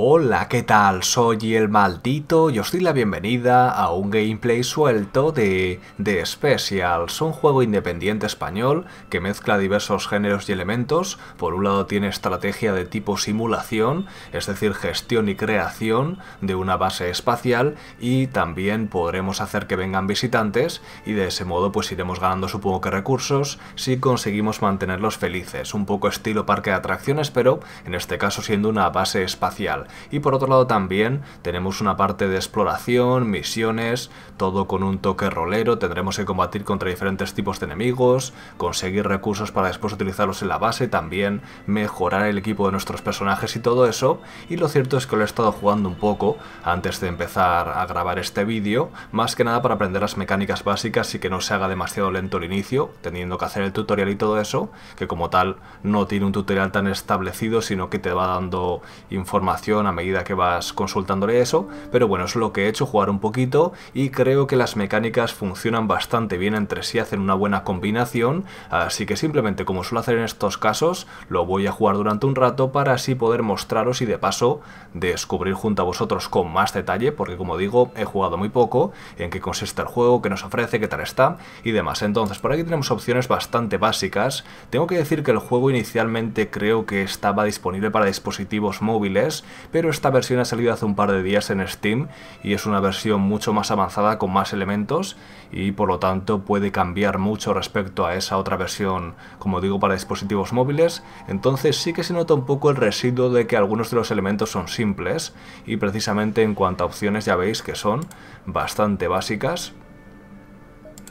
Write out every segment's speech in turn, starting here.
Hola, ¿qué tal? Soy el Maldito y os doy la bienvenida a un gameplay suelto de The Spatials, un juego independiente español que mezcla diversos géneros y elementos. Por un lado tiene estrategia de tipo simulación, es decir, gestión y creación de una base espacial, y también podremos hacer que vengan visitantes y de ese modo pues iremos ganando supongo que recursos si conseguimos mantenerlos felices, un poco estilo parque de atracciones pero en este caso siendo una base espacial. Y por otro lado también tenemos una parte de exploración, misiones, todo con un toque rolero. Tendremos que combatir contra diferentes tipos de enemigos, conseguir recursos para después utilizarlos en la base, también mejorar el equipo de nuestros personajes y todo eso. Y lo cierto es que lo he estado jugando un poco antes de empezar a grabar este vídeo, más que nada para aprender las mecánicas básicas y que no se haga demasiado lento el inicio, teniendo que hacer el tutorial y todo eso, que como tal no tiene un tutorial tan establecido, sino que te va dando información a medida que vas consultándole eso. Pero bueno, es lo que he hecho, jugar un poquito, y creo que las mecánicas funcionan bastante bien entre sí, hacen una buena combinación, así que simplemente, como suelo hacer en estos casos, lo voy a jugar durante un rato para así poder mostraros y de paso descubrir junto a vosotros con más detalle, porque como digo, he jugado muy poco, en qué consiste el juego, qué nos ofrece, qué tal está y demás. Entonces por aquí tenemos opciones bastante básicas. Tengo que decir que el juego inicialmente creo que estaba disponible para dispositivos móviles, pero esta versión ha salido hace un par de días en Steam y es una versión mucho más avanzada con más elementos y por lo tanto puede cambiar mucho respecto a esa otra versión, como digo, para dispositivos móviles. Entonces sí que se nota un poco el residuo de que algunos de los elementos son simples, y precisamente en cuanto a opciones ya veis que son bastante básicas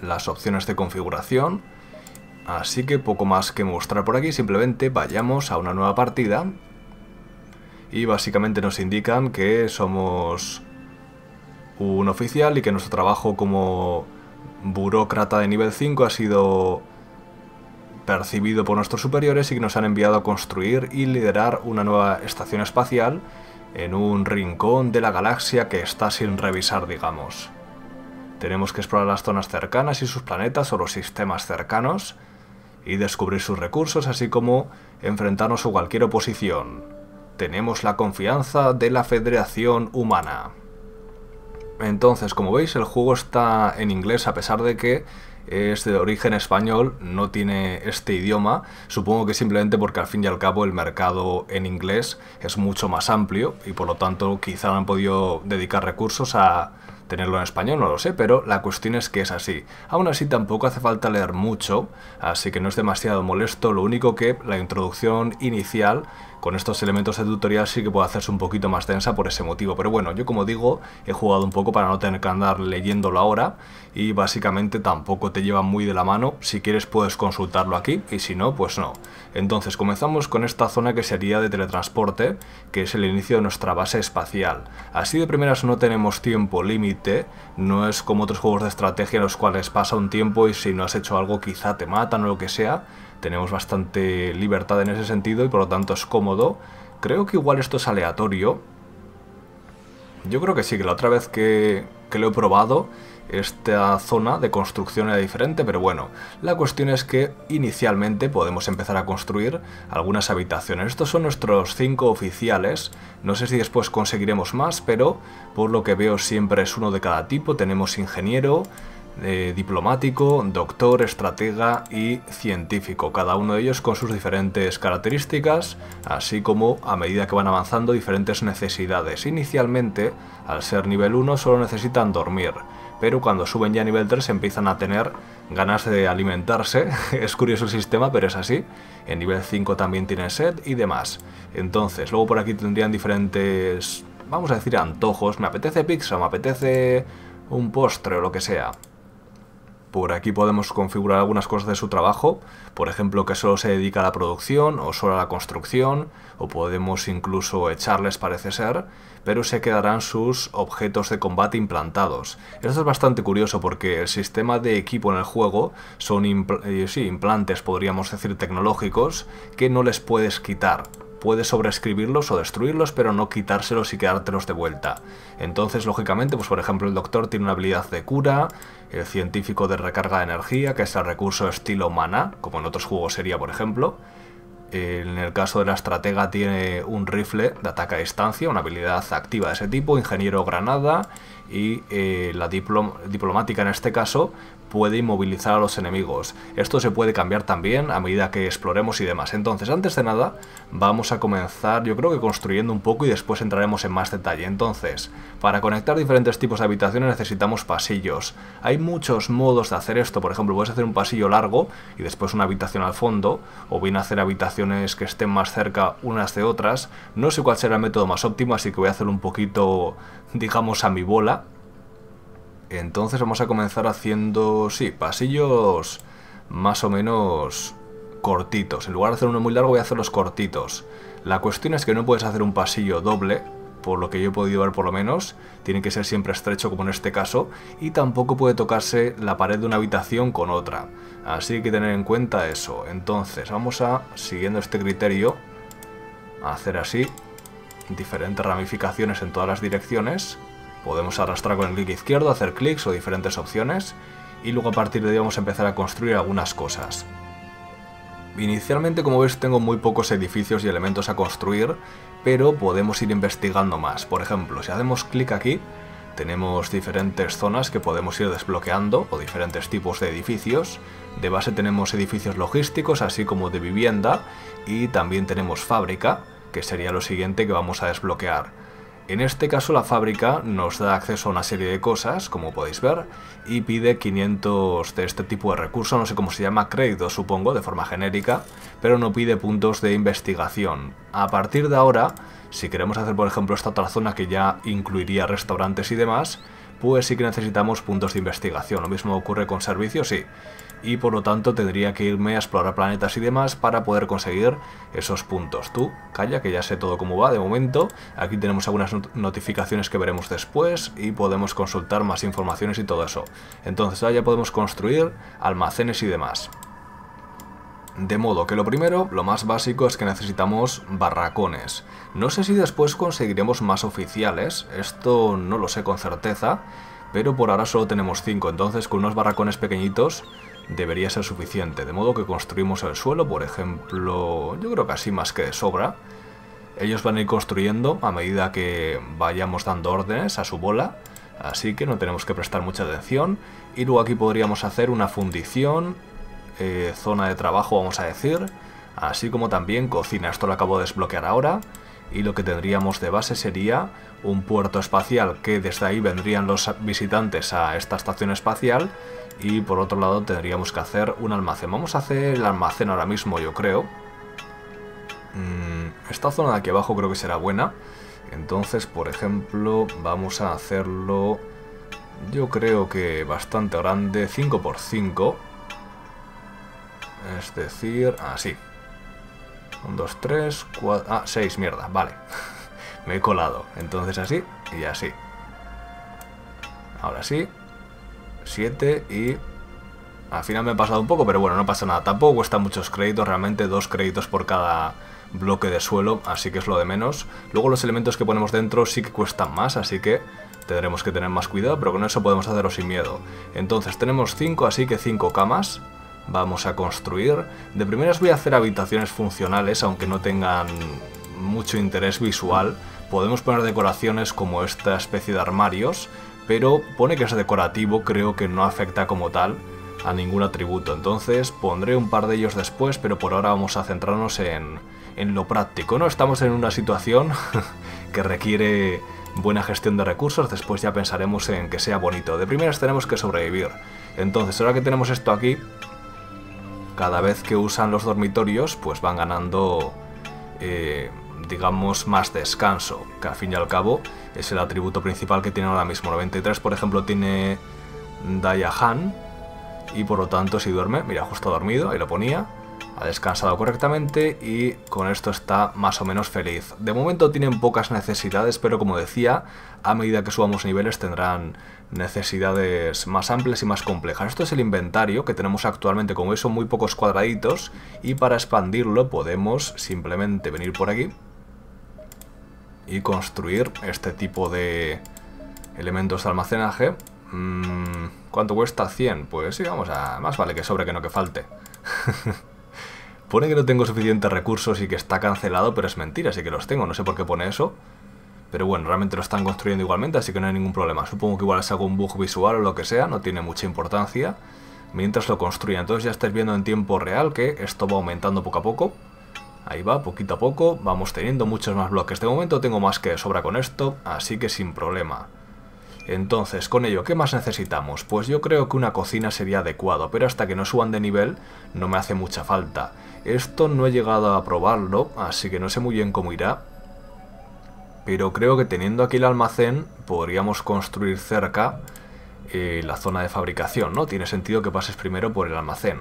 las opciones de configuración, así que poco más que mostrar por aquí. Simplemente vayamos a una nueva partida. Y básicamente nos indican que somos un oficial y que nuestro trabajo como burócrata de nivel 5 ha sido percibido por nuestros superiores y que nos han enviado a construir y liderar una nueva estación espacial en un rincón de la galaxia que está sin revisar, digamos. Tenemos que explorar las zonas cercanas y sus planetas o los sistemas cercanos y descubrir sus recursos, así como enfrentarnos a cualquier oposición. Tenemos la confianza de la Federación Humana. Entonces, como veis, el juego está en inglés, a pesar de que es de origen español, no tiene este idioma. Supongo que simplemente porque al fin y al cabo el mercado en inglés es mucho más amplio y por lo tanto quizá no han podido dedicar recursos a tenerlo en español, no lo sé, pero la cuestión es que es así. Aún así tampoco hace falta leer mucho, así que no es demasiado molesto. Lo único que la introducción inicial con estos elementos de tutorial sí que puede hacerse un poquito más densa por ese motivo, pero bueno, yo como digo, he jugado un poco para no tener que andar leyéndolo ahora y básicamente tampoco te lleva muy de la mano. Si quieres puedes consultarlo aquí y si no, pues no. Entonces comenzamos con esta zona que sería de teletransporte, que es el inicio de nuestra base espacial. Así de primeras no tenemos tiempo límite, no es como otros juegos de estrategia en los cuales pasa un tiempo y si no has hecho algo quizá te matan o lo que sea. Tenemos bastante libertad en ese sentido y por lo tanto es cómodo. Creo que igual esto es aleatorio. Yo creo que sí, que la otra vez que lo he probado, esta zona de construcción era diferente, pero bueno. La cuestión es que inicialmente podemos empezar a construir algunas habitaciones. Estos son nuestros 5 oficiales. No sé si después conseguiremos más, pero por lo que veo siempre es uno de cada tipo. Tenemos ingeniero, diplomático, doctor, estratega y científico, cada uno de ellos con sus diferentes características, así como a medida que van avanzando diferentes necesidades. Inicialmente, al ser nivel 1 solo necesitan dormir, pero cuando suben ya a nivel 3 empiezan a tener ganas de alimentarse. Es curioso el sistema, pero es así. En nivel 5 también tienen sed y demás. Entonces, luego por aquí tendrían diferentes, vamos a decir, antojos. Me apetece pizza, me apetece un postre o lo que sea. Por aquí podemos configurar algunas cosas de su trabajo, por ejemplo que solo se dedica a la producción o solo a la construcción, o podemos incluso echarles parece ser, pero se quedarán sus objetos de combate implantados. Esto es bastante curioso porque el sistema de equipo en el juego son implantes, podríamos decir, tecnológicos que no les puedes quitar. Puedes sobreescribirlos o destruirlos, pero no quitárselos y quedártelos de vuelta. Entonces, lógicamente, pues por ejemplo el doctor tiene una habilidad de cura, el científico de recarga de energía, que es el recurso estilo maná, como en otros juegos sería por ejemplo, En el caso de la estratega tiene un rifle de ataque a distancia, una habilidad activa de ese tipo, ingeniero granada, y la diplomática en este caso puede inmovilizar a los enemigos. Esto se puede cambiar también a medida que exploremos y demás. Entonces, antes de nada, vamos a comenzar, yo creo que construyendo un poco y después entraremos en más detalle. Entonces, para conectar diferentes tipos de habitaciones necesitamos pasillos. Hay muchos modos de hacer esto. Por ejemplo, puedes hacer un pasillo largo y después una habitación al fondo, o bien hacer habitaciones que estén más cerca unas de otras. No sé cuál será el método más óptimo, así que voy a hacer un poquito, digamos, a mi bola. Entonces vamos a comenzar haciendo, sí, pasillos más o menos cortitos. En lugar de hacer uno muy largo voy a hacer los cortitos. La cuestión es que no puedes hacer un pasillo doble, por lo que yo he podido ver por lo menos. Tiene que ser siempre estrecho como en este caso, y tampoco puede tocarse la pared de una habitación con otra. Así que hay que tener en cuenta eso. Entonces vamos a, siguiendo este criterio, a hacer así diferentes ramificaciones en todas las direcciones. Podemos arrastrar con el clic izquierdo, hacer clics o diferentes opciones, y luego a partir de ahí vamos a empezar a construir algunas cosas. Inicialmente, como veis, tengo muy pocos edificios y elementos a construir, pero podemos ir investigando más. Por ejemplo, si hacemos clic aquí, tenemos diferentes zonas que podemos ir desbloqueando, o diferentes tipos de edificios. De base tenemos edificios logísticos, así como de vivienda, y también tenemos fábrica, que sería lo siguiente que vamos a desbloquear. En este caso la fábrica nos da acceso a una serie de cosas, como podéis ver, y pide 500 de este tipo de recursos, no sé cómo se llama, créditos supongo, de forma genérica, pero no pide puntos de investigación. A partir de ahora, si queremos hacer por ejemplo esta otra zona que ya incluiría restaurantes y demás, pues sí que necesitamos puntos de investigación. Lo mismo ocurre con servicios, sí. Y por lo tanto tendría que irme a explorar planetas y demás para poder conseguir esos puntos. Tú, calla, que ya sé todo cómo va de momento. Aquí tenemos algunas notificaciones que veremos después y podemos consultar más informaciones y todo eso. Entonces ahora ya podemos construir almacenes y demás. De modo que lo primero, lo más básico, es que necesitamos barracones. No sé si después conseguiremos más oficiales, esto no lo sé con certeza, pero por ahora solo tenemos 5, entonces con unos barracones pequeñitos debería ser suficiente. De modo que construimos el suelo, por ejemplo, yo creo que así más que de sobra. Ellos van a ir construyendo a medida que vayamos dando órdenes a su bola, así que no tenemos que prestar mucha atención. Y luego aquí podríamos hacer una fundición, zona de trabajo vamos a decir, así como también cocina. Esto lo acabo de desbloquear ahora. Y lo que tendríamos de base sería un puerto espacial, que desde ahí vendrían los visitantes a esta estación espacial. Y por otro lado tendríamos que hacer un almacén. Vamos a hacer el almacén ahora mismo, yo creo. Esta zona de aquí abajo creo que será buena. Entonces, por ejemplo, vamos a hacerlo, yo creo que bastante grande, 5×5. Es decir, así. 1, 2, 3, 4... Ah, 6, mierda, vale. Me he colado. Entonces así y así. Ahora sí. 7 y... Al final me he pasado un poco, pero bueno, no pasa nada. Tampoco cuesta muchos créditos, realmente 2 créditos por cada bloque de suelo, así que es lo de menos. Luego los elementos que ponemos dentro sí que cuestan más, así que tendremos que tener más cuidado, pero con eso podemos hacerlo sin miedo. Entonces tenemos 5, así que 5 camas. Vamos a construir. De primeras voy a hacer habitaciones funcionales, aunque no tengan mucho interés visual. Podemos poner decoraciones como esta especie de armarios, pero pone que es decorativo, creo que no afecta como tal a ningún atributo. Entonces pondré un par de ellos después, pero por ahora vamos a centrarnos en lo práctico, ¿no? Estamos en una situación que requiere buena gestión de recursos, después ya pensaremos en que sea bonito. De primeras tenemos que sobrevivir. Entonces ahora que tenemos esto aquí, cada vez que usan los dormitorios, pues van ganando, digamos, más descanso, que al fin y al cabo es el atributo principal que tiene ahora mismo. 93, por ejemplo, tiene Dayahan, y por lo tanto si duerme, mira, justo ha dormido, ahí lo ponía, ha descansado correctamente y con esto está más o menos feliz. De momento tienen pocas necesidades, pero como decía, a medida que subamos niveles tendrán necesidades más amplias y más complejas. Esto es el inventario que tenemos actualmente. Como veis, son muy pocos cuadraditos, y para expandirlo podemos simplemente venir por aquí y construir este tipo de elementos de almacenaje. ¿Cuánto cuesta? 100. Pues sí, vamos a... más vale que sobre que no que falte. Pone que no tengo suficientes recursos y que está cancelado, pero es mentira, sí que los tengo, no sé por qué pone eso. Pero bueno, realmente lo están construyendo igualmente, así que no hay ningún problema. Supongo que igual es algún bug visual o lo que sea, no tiene mucha importancia. Mientras lo construyan, entonces ya estáis viendo en tiempo real que esto va aumentando poco a poco. Ahí va, poquito a poco, vamos teniendo muchos más bloques. De momento tengo más que de sobra con esto, así que sin problema. Entonces, con ello, ¿qué más necesitamos? Pues yo creo que una cocina sería adecuado, pero hasta que no suban de nivel no me hace mucha falta. Esto no he llegado a probarlo, así que no sé muy bien cómo irá. Pero creo que teniendo aquí el almacén podríamos construir cerca la zona de fabricación, ¿no? Tiene sentido que pases primero por el almacén.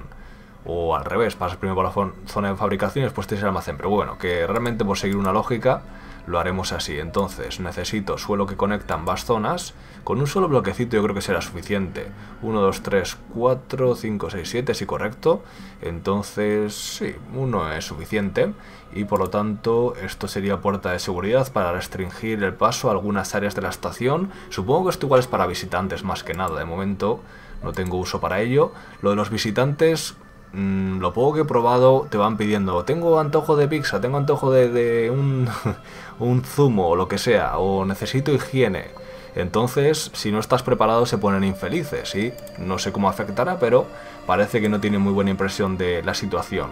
O al revés, pasas primero por la zona de fabricación y después tienes el almacén. Pero bueno, que realmente por seguir una lógica lo haremos así. Entonces necesito suelo que conecta ambas zonas. Con un solo bloquecito yo creo que será suficiente. 1, 2, 3, 4, 5, 6, 7, sí, correcto. Entonces sí, uno es suficiente. Y por lo tanto esto sería puerta de seguridad para restringir el paso a algunas áreas de la estación. Supongo que esto igual es para visitantes más que nada. De momento no tengo uso para ello. Lo de los visitantes, lo poco que he probado, te van pidiendo: tengo antojo de pizza, tengo antojo de un zumo o lo que sea, o necesito higiene. Entonces, si no estás preparado se ponen infelices, ¿sí? No sé cómo afectará, pero parece que no tiene muy buena impresión de la situación.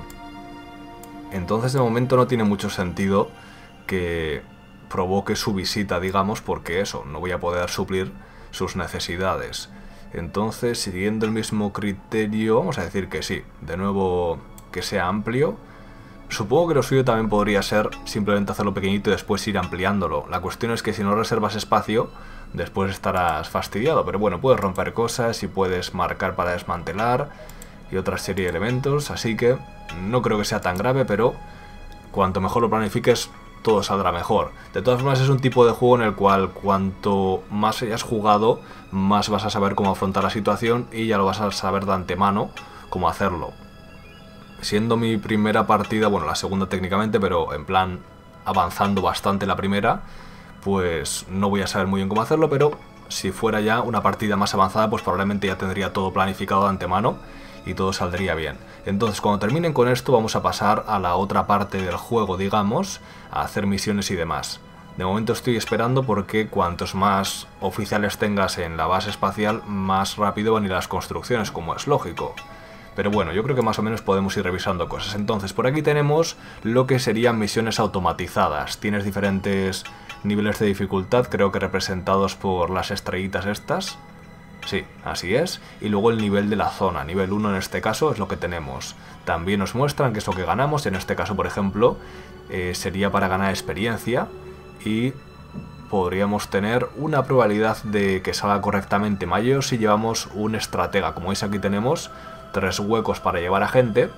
Entonces, de momento no tiene mucho sentido que provoque su visita, digamos, porque eso, no voy a poder suplir sus necesidades. Entonces, siguiendo el mismo criterio, vamos a decir que sí, de nuevo que sea amplio. Supongo que lo suyo también podría ser simplemente hacerlo pequeñito y después ir ampliándolo. La cuestión es que si no reservas espacio, después estarás fastidiado. Pero bueno, puedes romper cosas y puedes marcar para desmantelar y otra serie de elementos. Así que no creo que sea tan grave, pero cuanto mejor lo planifiques, todo saldrá mejor. De todas formas, es un tipo de juego en el cual cuanto más hayas jugado, más vas a saber cómo afrontar la situación y ya lo vas a saber de antemano cómo hacerlo. Siendo mi primera partida, bueno, la segunda técnicamente, pero en plan avanzando bastante la primera, pues no voy a saber muy bien cómo hacerlo, pero si fuera ya una partida más avanzada, pues probablemente ya tendría todo planificado de antemano y todo saldría bien. Entonces, cuando terminen con esto, vamos a pasar a la otra parte del juego, digamos, a hacer misiones y demás. De momento estoy esperando porque cuantos más oficiales tengas en la base espacial, más rápido van a ir las construcciones, como es lógico. Pero bueno, yo creo que más o menos podemos ir revisando cosas. Entonces, por aquí tenemos lo que serían misiones automatizadas. Tienes diferentes niveles de dificultad, creo que representados por las estrellitas estas. Sí, así es. Y luego el nivel de la zona, nivel 1 en este caso, es lo que tenemos. También nos muestran qué es lo que ganamos. En este caso, por ejemplo, sería para ganar experiencia y podríamos tener una probabilidad de que salga correctamente mayor si llevamos un estratega. Como veis, aquí tenemos 3 huecos para llevar a gente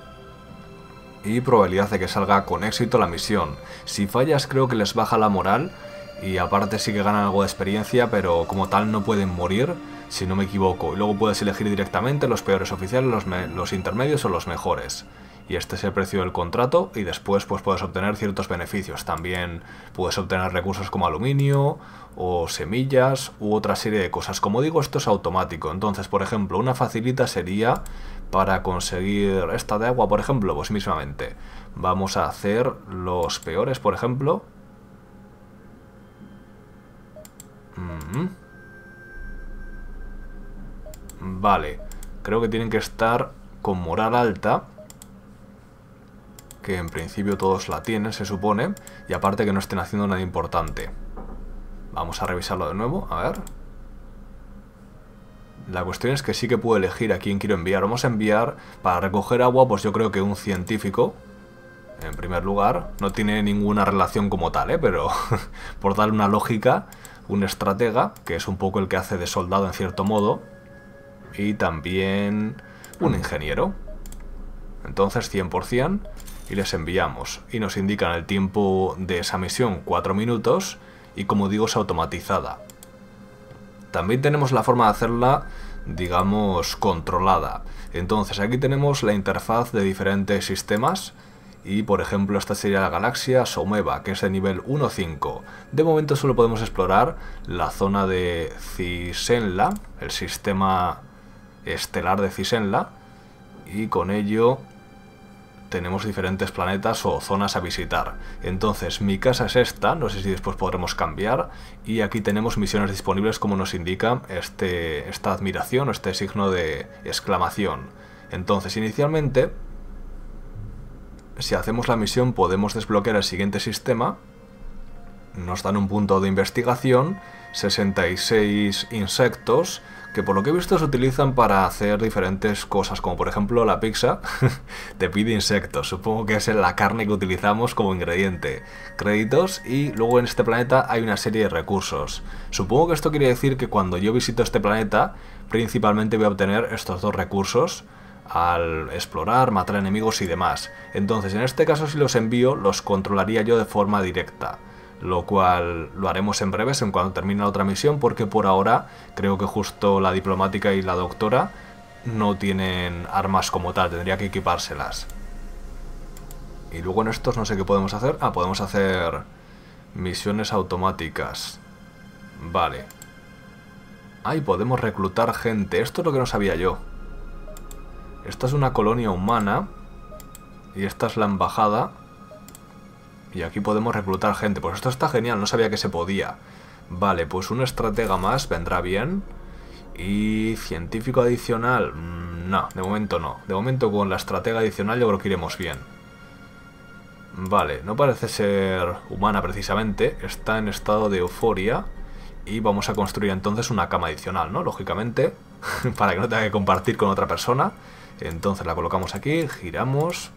y probabilidad de que salga con éxito la misión. Si fallas, creo que les baja la moral y aparte sí que ganan algo de experiencia, pero como tal no pueden morir, si no me equivoco. Y luego puedes elegir directamente los peores oficiales, los intermedios o los mejores. Y este es el precio del contrato y después pues puedes obtener ciertos beneficios. También puedes obtener recursos como aluminio o semillas u otra serie de cosas. Como digo, esto es automático. Entonces, por ejemplo, una facilita sería para conseguir esta de agua, por ejemplo, pues mismamente. Vamos a hacer los peores, por ejemplo. Vale, creo que tienen que estar con moral alta, que en principio todos la tienen, se supone, y aparte que no estén haciendo nada importante. Vamos a revisarlo de nuevo, a ver. La cuestión es que sí que puedo elegir a quién quiero enviar. Vamos a enviar, para recoger agua, pues yo creo que un científico, en primer lugar. No tiene ninguna relación como tal, pero por darle una lógica, un estratega, que es un poco el que hace de soldado en cierto modo, y también un ingeniero. Entonces 100% y les enviamos. Y nos indican el tiempo de esa misión, 4 minutos, y como digo es automatizada. También tenemos la forma de hacerla, digamos, controlada. Entonces aquí tenemos la interfaz de diferentes sistemas. Y por ejemplo esta sería la galaxia Someva, que es de nivel 1.5. De momento solo podemos explorar la zona de Cisenla, el sistema estelar de Cisenla, y con ello tenemos diferentes planetas o zonas a visitar. Entonces, mi casa es esta, no sé si después podremos cambiar, y aquí tenemos misiones disponibles como nos indica esta admiración o este signo de exclamación. Entonces, inicialmente, si hacemos la misión podemos desbloquear el siguiente sistema. Nos dan un punto de investigación, 66 insectos, que por lo que he visto se utilizan para hacer diferentes cosas, como por ejemplo la pizza te pide insectos, supongo que es la carne que utilizamos como ingrediente. Créditos, y luego en este planeta hay una serie de recursos. Supongo que esto quiere decir que cuando yo visito este planeta, principalmente voy a obtener estos dos recursos al explorar, matar enemigos y demás. Entonces en este caso, si los envío, los controlaría yo de forma directa, lo cual lo haremos en breves en cuanto termine la otra misión, porque por ahora creo que justo la diplomática y la doctora no tienen armas como tal, tendría que equipárselas. Y luego en estos no sé qué podemos hacer. Ah, podemos hacer misiones automáticas. Vale. Ah, y podemos reclutar gente, esto es lo que no sabía yo. Esta es una colonia humana y esta es la embajada. Y aquí podemos reclutar gente, pues esto está genial, no sabía que se podía. Vale, pues un estratega más vendrá bien. Y científico adicional, no, de momento no. De momento con la estratega adicional yo creo que iremos bien. Vale, no parece ser humana precisamente, está en estado de euforia. Y vamos a construir entonces una cama adicional, ¿no? Lógicamente, para que no tenga que compartir con otra persona. Entonces la colocamos aquí, giramos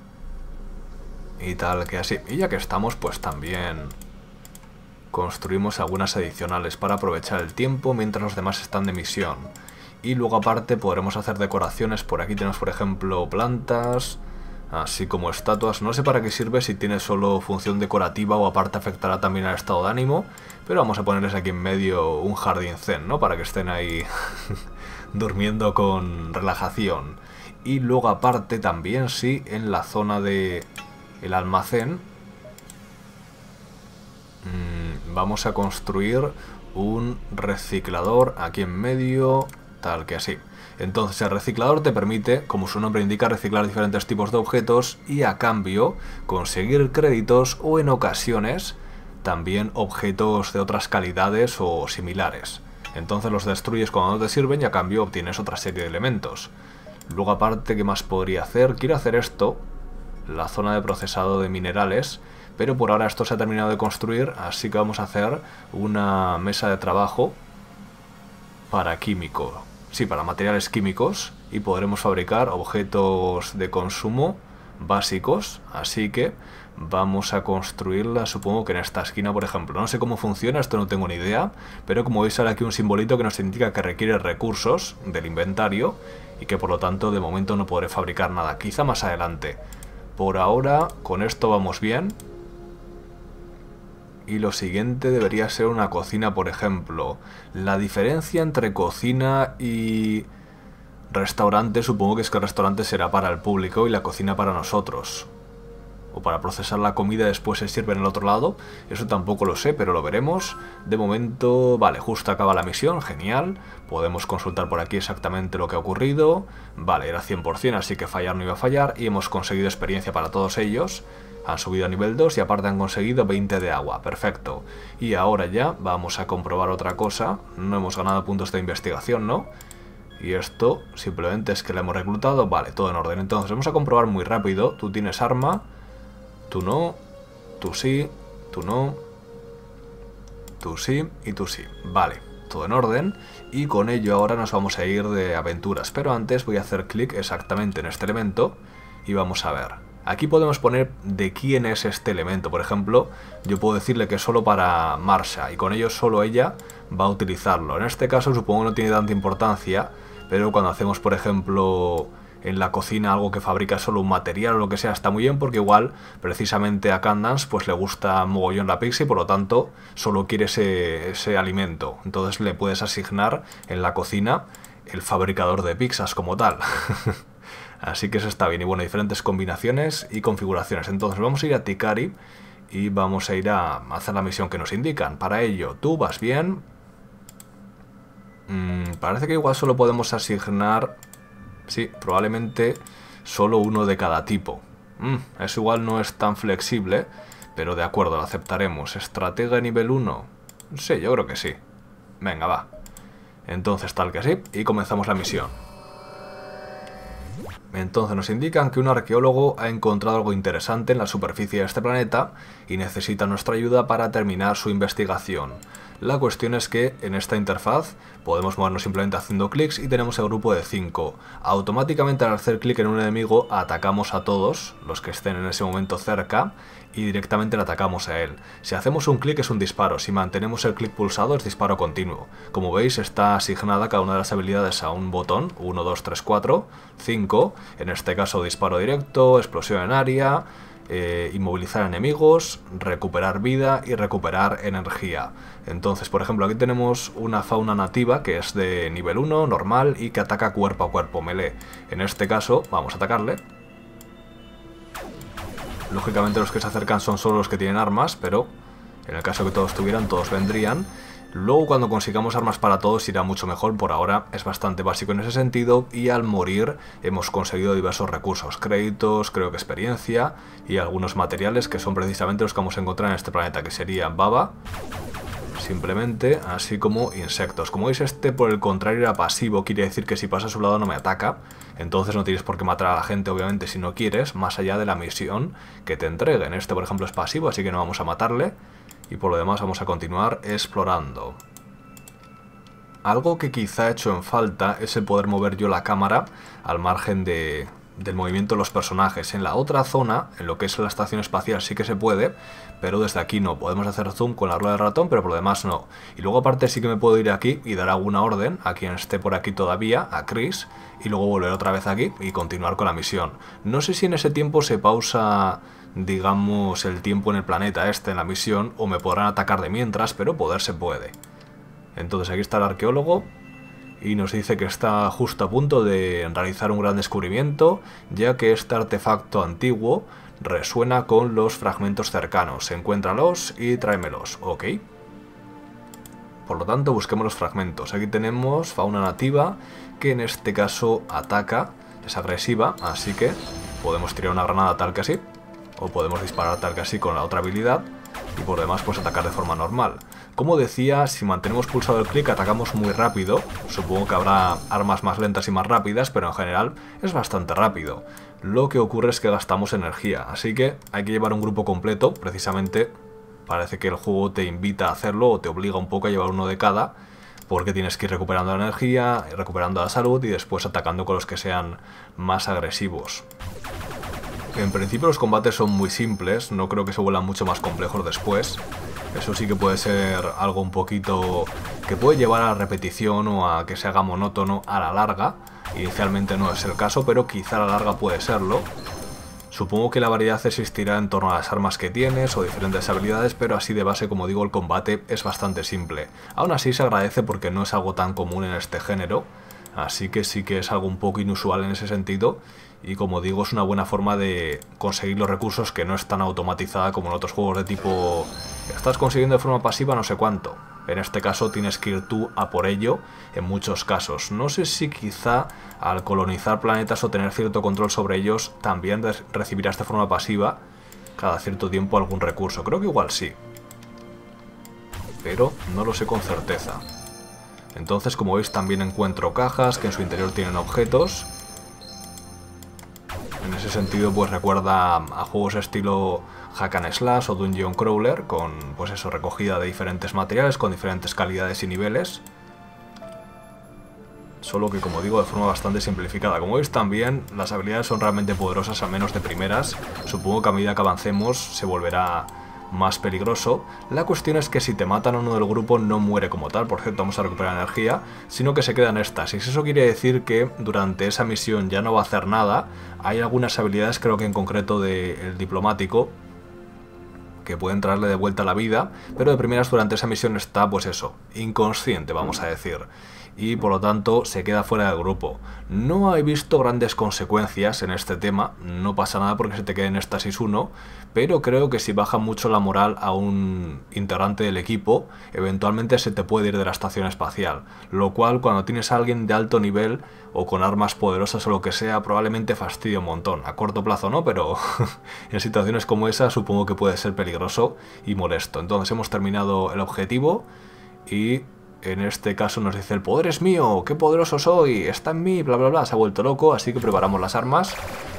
y tal, que así. Y ya que estamos, pues también construimos algunas adicionales para aprovechar el tiempo mientras los demás están de misión. Y luego aparte podremos hacer decoraciones. Por aquí tenemos por ejemplo plantas, así como estatuas. No sé para qué sirve, si tiene solo función decorativa o aparte afectará también al estado de ánimo. Pero vamos a ponerles aquí en medio un jardín zen, ¿no? Para que estén ahí durmiendo con relajación. Y luego aparte también sí, en la zona de el almacén vamos a construir un reciclador aquí en medio, tal que así. Entonces el reciclador te permite, como su nombre indica, reciclar diferentes tipos de objetos y a cambio conseguir créditos o en ocasiones también objetos de otras calidades o similares. Entonces los destruyes cuando no te sirven y a cambio obtienes otra serie de elementos. Luego aparte, ¿qué más podría hacer? Quiero hacer esto, la zona de procesado de minerales, pero por ahora esto se ha terminado de construir, así que vamos a hacer una mesa de trabajo para químico, sí, para materiales químicos, y podremos fabricar objetos de consumo básicos, así que vamos a construirla, supongo que en esta esquina por ejemplo. No sé cómo funciona, esto no tengo ni idea, pero como veis sale aquí un simbolito que nos indica que requiere recursos del inventario y que por lo tanto de momento no podré fabricar nada, quizá más adelante. Por ahora con esto vamos bien. Y lo siguiente debería ser una cocina, por ejemplo. La diferencia entre cocina y restaurante supongo que es que el restaurante será para el público y la cocina para nosotros. O para procesar la comida después se sirve en el otro lado. Eso tampoco lo sé, pero lo veremos. De momento, vale, justo acaba la misión, genial. Podemos consultar por aquí exactamente lo que ha ocurrido. Vale, era 100%, así que fallar no iba a fallar. Y hemos conseguido experiencia para todos ellos. Han subido a nivel 2 y aparte han conseguido 20 de agua, perfecto. Y ahora ya vamos a comprobar otra cosa. No hemos ganado puntos de investigación, ¿no? Y esto simplemente es que le hemos reclutado. Vale, todo en orden. Entonces vamos a comprobar muy rápido. Tú tienes arma. Tú no, tú sí, tú no, tú sí y tú sí. Vale, todo en orden. Y con ello ahora nos vamos a ir de aventuras. Pero antes voy a hacer clic exactamente en este elemento y vamos a ver. Aquí podemos poner de quién es este elemento. Por ejemplo, yo puedo decirle que es solo para Marsha y con ello solo ella va a utilizarlo. En este caso supongo que no tiene tanta importancia, pero cuando hacemos, por ejemplo, en la cocina algo que fabrica solo un material o lo que sea, está muy bien, porque igual precisamente a Candance pues le gusta mogollón la pizza y por lo tanto solo quiere ese alimento. Entonces le puedes asignar en la cocina el fabricador de pizzas como tal. Así que eso está bien. Y bueno, diferentes combinaciones y configuraciones. Entonces vamos a ir a Tikari y vamos a ir a hacer la misión que nos indican. Para ello, tú vas bien. Parece que igual solo podemos asignar, sí, probablemente solo uno de cada tipo. Eso igual no es tan flexible, pero de acuerdo, lo aceptaremos. Estratega nivel 1. Sí, yo creo que sí. Venga, va. Entonces tal que sí, y comenzamos la misión. Entonces nos indican que un arqueólogo ha encontrado algo interesante en la superficie de este planeta y necesita nuestra ayuda para terminar su investigación. La cuestión es que en esta interfaz podemos movernos simplemente haciendo clics y tenemos el grupo de 5. Automáticamente al hacer clic en un enemigo atacamos a todos los que estén en ese momento cerca y directamente le atacamos a él. Si hacemos un clic es un disparo, si mantenemos el clic pulsado es disparo continuo. Como veis está asignada cada una de las habilidades a un botón, 1, 2, 3, 4, 5, en este caso disparo directo, explosión en área, inmovilizar enemigos, recuperar vida y recuperar energía. Entonces, por ejemplo, aquí tenemos una fauna nativa que es de nivel 1, normal, y que ataca cuerpo a cuerpo, melee. En este caso, vamos a atacarle. Lógicamente los que se acercan son solo los que tienen armas, pero en el caso que todos tuvieran, todos vendrían. Luego cuando consigamos armas para todos irá mucho mejor, por ahora es bastante básico en ese sentido, y al morir hemos conseguido diversos recursos, créditos, creo que experiencia y algunos materiales que son precisamente los que vamos a encontrar en este planeta, que serían baba, simplemente, así como insectos. Como veis, este por el contrario era pasivo, quiere decir que si pasa a su lado no me ataca, entonces no tienes por qué matar a la gente obviamente si no quieres, más allá de la misión que te entreguen. Este por ejemplo es pasivo, así que no vamos a matarle. Y por lo demás vamos a continuar explorando. Algo que quizá he hecho en falta es el poder mover yo la cámara al margen del movimiento de los personajes. En la otra zona, en lo que es la estación espacial, sí que se puede, pero desde aquí no. Podemos hacer zoom con la rueda del ratón, pero por lo demás no. Y luego aparte sí que me puedo ir aquí y dar alguna orden a quien esté por aquí todavía, a Chris, y luego volver otra vez aquí y continuar con la misión. No sé si en ese tiempo se pausa, digamos, el tiempo en el planeta este, en la misión, o me podrán atacar de mientras, pero poder se puede. Entonces aquí está el arqueólogo y nos dice que está justo a punto de realizar un gran descubrimiento, ya que este artefacto antiguo resuena con los fragmentos cercanos. Encuéntralos y tráemelos, ok. Por lo tanto, busquemos los fragmentos. Aquí tenemos fauna nativa, que en este caso ataca, es agresiva, así que podemos tirar una granada tal que así, o podemos disparar tal que así con la otra habilidad, y por demás pues atacar de forma normal. Como decía, si mantenemos pulsado el clic atacamos muy rápido, supongo que habrá armas más lentas y más rápidas, pero en general es bastante rápido. Lo que ocurre es que gastamos energía, así que hay que llevar un grupo completo, precisamente parece que el juego te invita a hacerlo o te obliga un poco a llevar uno de cada, porque tienes que ir recuperando la energía, recuperando la salud y después atacando con los que sean más agresivos. En principio los combates son muy simples, no creo que se vuelvan mucho más complejos después. Eso sí que puede ser algo un poquito que puede llevar a repetición o a que se haga monótono a la larga. Inicialmente no es el caso, pero quizá a la larga puede serlo. Supongo que la variedad existirá en torno a las armas que tienes o diferentes habilidades, pero así de base, como digo, el combate es bastante simple. Aún así se agradece porque no es algo tan común en este género, así que sí que es algo un poco inusual en ese sentido. Y como digo, es una buena forma de conseguir los recursos, que no es tan automatizada como en otros juegos de tipo estás consiguiendo de forma pasiva no sé cuánto. En este caso tienes que ir tú a por ello en muchos casos. No sé si quizá al colonizar planetas o tener cierto control sobre ellos también recibirás de forma pasiva cada cierto tiempo algún recurso. Creo que igual sí, pero no lo sé con certeza. Entonces, como veis, también encuentro cajas que en su interior tienen objetos. En ese sentido pues recuerda a juegos estilo hack and slash o dungeon crawler, con pues eso, recogida de diferentes materiales con diferentes calidades y niveles, solo que como digo de forma bastante simplificada. Como veis también las habilidades son realmente poderosas, al menos de primeras. Supongo que a medida que avancemos se volverá más peligroso. La cuestión es que si te matan a uno del grupo no muere como tal, por cierto vamos a recuperar energía, sino que se queda en éxtasis. Eso quiere decir que durante esa misión ya no va a hacer nada. Hay algunas habilidades, creo que en concreto del diplomático, que pueden traerle de vuelta la vida, pero de primeras durante esa misión está pues eso, inconsciente vamos a decir. y por lo tanto se queda fuera del grupo. No he visto grandes consecuencias en este tema, no pasa nada porque se te quede en Éstasis 1, pero creo que si baja mucho la moral a un integrante del equipo, eventualmente se te puede ir de la estación espacial, lo cual cuando tienes a alguien de alto nivel o con armas poderosas o lo que sea, probablemente fastidia un montón. A corto plazo no, pero en situaciones como esa supongo que puede ser peligroso y molesto. Entonces hemos terminado el objetivo y en este caso nos dice: el poder es mío, qué poderoso soy, está en mí, bla bla bla. Se ha vuelto loco, así que preparamos las armas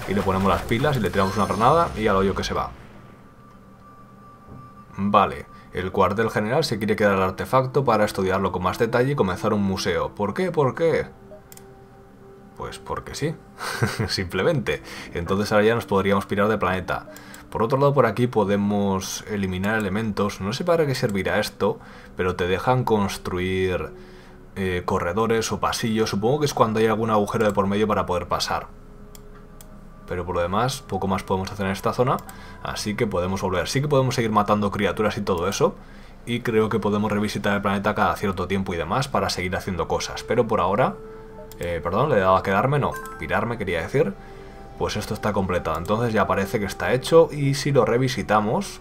y le ponemos las pilas y le tiramos una granada y al hoyo que se va. Vale, el cuartel general se quiere quedar el artefacto para estudiarlo con más detalle y comenzar un museo. ¿Por qué? ¿Por qué? Pues porque sí, simplemente. Entonces ahora ya nos podríamos pirar de planeta. Por otro lado, por aquí podemos eliminar elementos. No sé para qué servirá esto, pero te dejan construir corredores o pasillos. Supongo que es cuando hay algún agujero de por medio para poder pasar. Pero por lo demás, poco más podemos hacer en esta zona, así que podemos volver. Sí que podemos seguir matando criaturas y todo eso, y creo que podemos revisitar el planeta cada cierto tiempo y demás para seguir haciendo cosas. Pero por ahora, perdón, le he dado a quedarme, no, pirarme quería decir. Pues esto está completado, entonces ya parece que está hecho. Y si lo revisitamos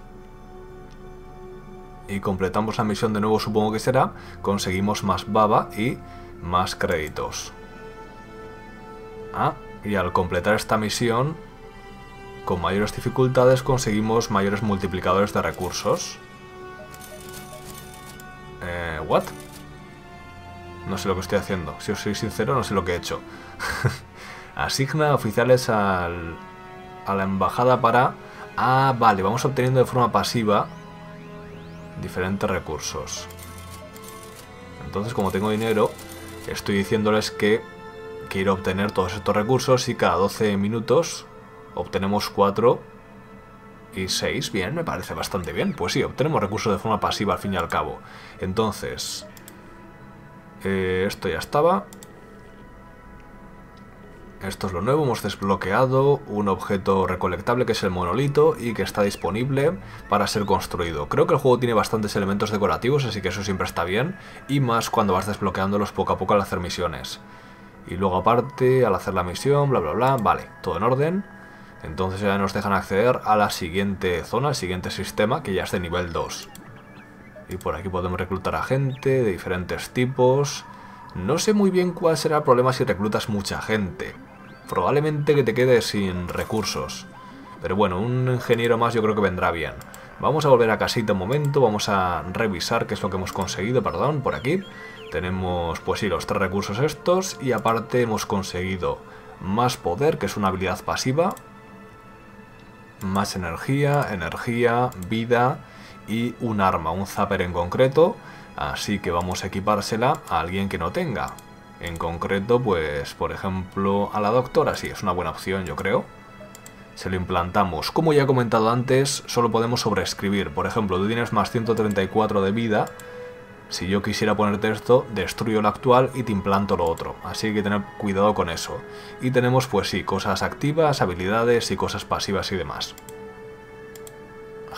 y completamos la misión de nuevo, supongo que será, conseguimos más baba y más créditos. Ah, y al completar esta misión con mayores dificultades conseguimos mayores multiplicadores de recursos. ¿What? No sé lo que estoy haciendo, si os soy sincero no sé lo que he hecho. Asigna oficiales a la embajada para... Ah, vale, vamos obteniendo de forma pasiva diferentes recursos. Entonces, como tengo dinero, estoy diciéndoles que quiero obtener todos estos recursos y cada 12 minutos obtenemos 4 y 6. Bien, me parece bastante bien. Pues sí, obtenemos recursos de forma pasiva al fin y al cabo. Entonces, esto ya estaba... Esto es lo nuevo, hemos desbloqueado un objeto recolectable que es el monolito y que está disponible para ser construido. Creo que el juego tiene bastantes elementos decorativos, así que eso siempre está bien, y más cuando vas desbloqueándolos poco a poco al hacer misiones. Y luego aparte, al hacer la misión, bla bla bla, vale, todo en orden. Entonces ya nos dejan acceder a la siguiente zona, al siguiente sistema, que ya es de nivel 2. Y por aquí podemos reclutar a gente de diferentes tipos. No sé muy bien cuál será el problema si reclutas mucha gente. Probablemente que te quedes sin recursos. Pero bueno, un ingeniero más yo creo que vendrá bien. Vamos a volver a casita un momento. Vamos a revisar qué es lo que hemos conseguido. Perdón, por aquí tenemos, pues sí, los 3 recursos estos. Y aparte hemos conseguido más poder, que es una habilidad pasiva. Más energía, vida y un arma, un zapper en concreto. Así que vamos a equipársela a alguien que no tenga. En concreto, pues, por ejemplo, a la doctora. Sí, es una buena opción, yo creo. Se lo implantamos. Como ya he comentado antes, solo podemos sobreescribir. Por ejemplo, tú tienes más 134 de vida. Si yo quisiera ponerte esto, destruyo lo actual y te implanto lo otro. Así que hay que tener cuidado con eso. Y tenemos, pues sí, cosas activas, habilidades y cosas pasivas y demás.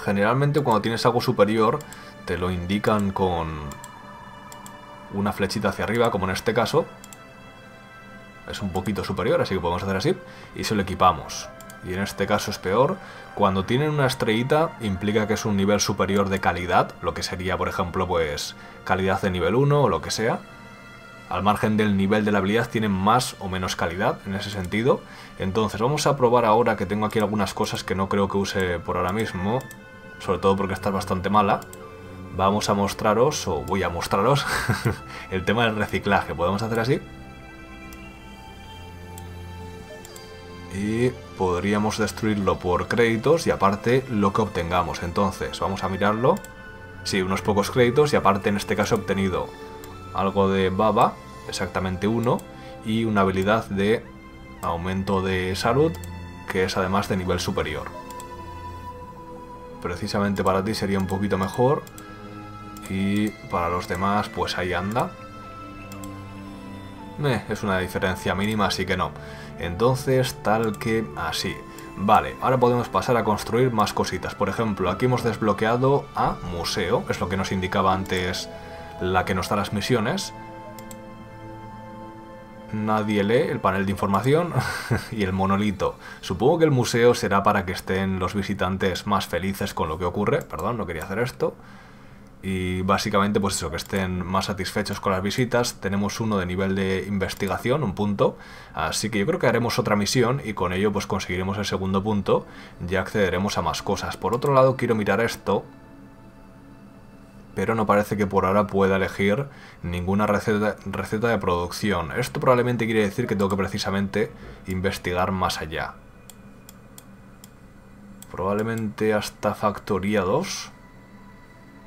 Generalmente, cuando tienes algo superior, te lo indican con una flechita hacia arriba, como en este caso. Es un poquito superior, así que podemos hacer así. Y se lo equipamos. Y en este caso es peor. Cuando tienen una estrellita, implica que es un nivel superior de calidad. Lo que sería, por ejemplo, pues calidad de nivel 1 o lo que sea. Al margen del nivel de la habilidad, tienen más o menos calidad en ese sentido. Entonces, vamos a probar ahora que tengo aquí algunas cosas que no creo que use por ahora mismo. Sobre todo porque está bastante mala. Vamos a mostraros, o voy a mostraros, el tema del reciclaje. Podemos hacer así. Y podríamos destruirlo por créditos y aparte lo que obtengamos. Entonces, vamos a mirarlo. Sí, unos pocos créditos y aparte en este caso he obtenido algo de baba, exactamente 1. Y una habilidad de aumento de salud, que es además de nivel superior. Precisamente para ti sería un poquito mejor. Y para los demás, pues ahí anda. Es una diferencia mínima, así que no. Entonces, tal que así. Vale, ahora podemos pasar a construir más cositas. Por ejemplo, aquí hemos desbloqueado a museo. Es lo que nos indicaba antes la que nos da las misiones. nadie lee el panel de información y el monolito. Supongo que el museo será para que estén los visitantes más felices con lo que ocurre. Perdón, no quería hacer esto. Y básicamente pues eso, que estén más satisfechos con las visitas. Tenemos uno de nivel de investigación, un punto, así que yo creo que haremos otra misión y con ello pues conseguiremos el segundo punto, ya accederemos a más cosas. Por otro lado quiero mirar esto, pero no parece que por ahora pueda elegir ninguna receta de producción. Esto probablemente quiere decir que tengo que precisamente investigar más allá. Probablemente hasta Factoría 2.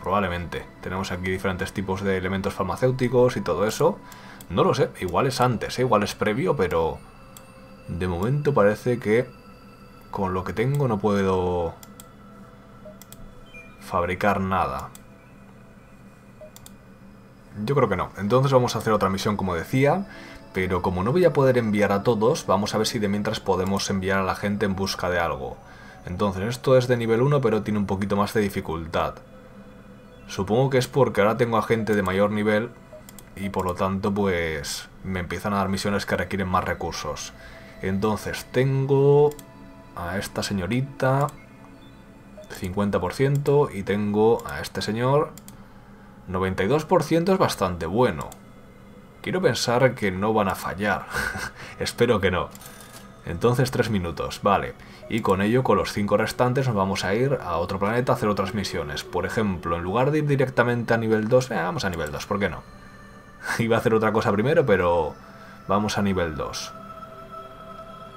Probablemente. Tenemos aquí diferentes tipos de elementos farmacéuticos y todo eso. No lo sé, igual es antes, igual es previo, pero de momento parece que con lo que tengo no puedo fabricar nada. Yo creo que no. Entonces vamos a hacer otra misión, como decía, pero como no voy a poder enviar a todos, vamos a ver si de mientras podemos enviar a la gente en busca de algo. Entonces esto es de nivel 1, pero tiene un poquito más de dificultad. Supongo que es porque ahora tengo a gente de mayor nivel y por lo tanto pues me empiezan a dar misiones que requieren más recursos. Entonces tengo a esta señorita 50% y tengo a este señor 92%. Es bastante bueno. Quiero pensar que no van a fallar. Espero que no. Entonces 3 minutos, vale. Y con ello, con los 5 restantes, nos vamos a ir a otro planeta a hacer otras misiones. Por ejemplo, en lugar de ir directamente a nivel 2, vamos a nivel 2, ¿por qué no? Iba a hacer otra cosa primero, pero vamos a nivel 2.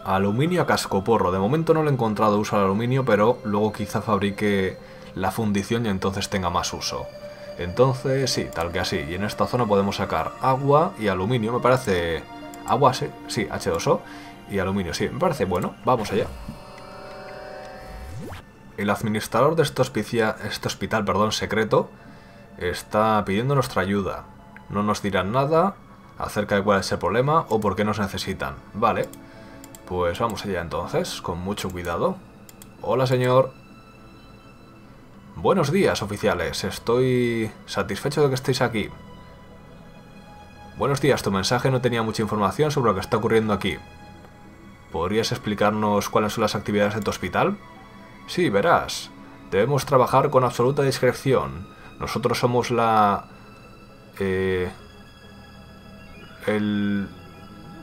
Aluminio a cascoporro. De momento no lo he encontrado uso al aluminio, pero luego quizá fabrique la fundición y entonces tenga más uso. Entonces, sí, tal que así. Y en esta zona podemos sacar agua y aluminio, me parece... Agua, sí, sí, H2O. Y aluminio, sí, me parece bueno, vamos allá. El administrador de este hospital, perdón, secreto, está pidiendo nuestra ayuda. No nos dirán nada acerca de cuál es el problema o por qué nos necesitan. Vale, pues vamos allá entonces, con mucho cuidado. Hola, señor. Buenos días, oficiales. Estoy satisfecho de que estéis aquí. Buenos días, tu mensaje no tenía mucha información sobre lo que está ocurriendo aquí. ¿Podrías explicarnos cuáles son las actividades de tu hospital? Sí, verás. Debemos trabajar con absoluta discreción. Nosotros somos la...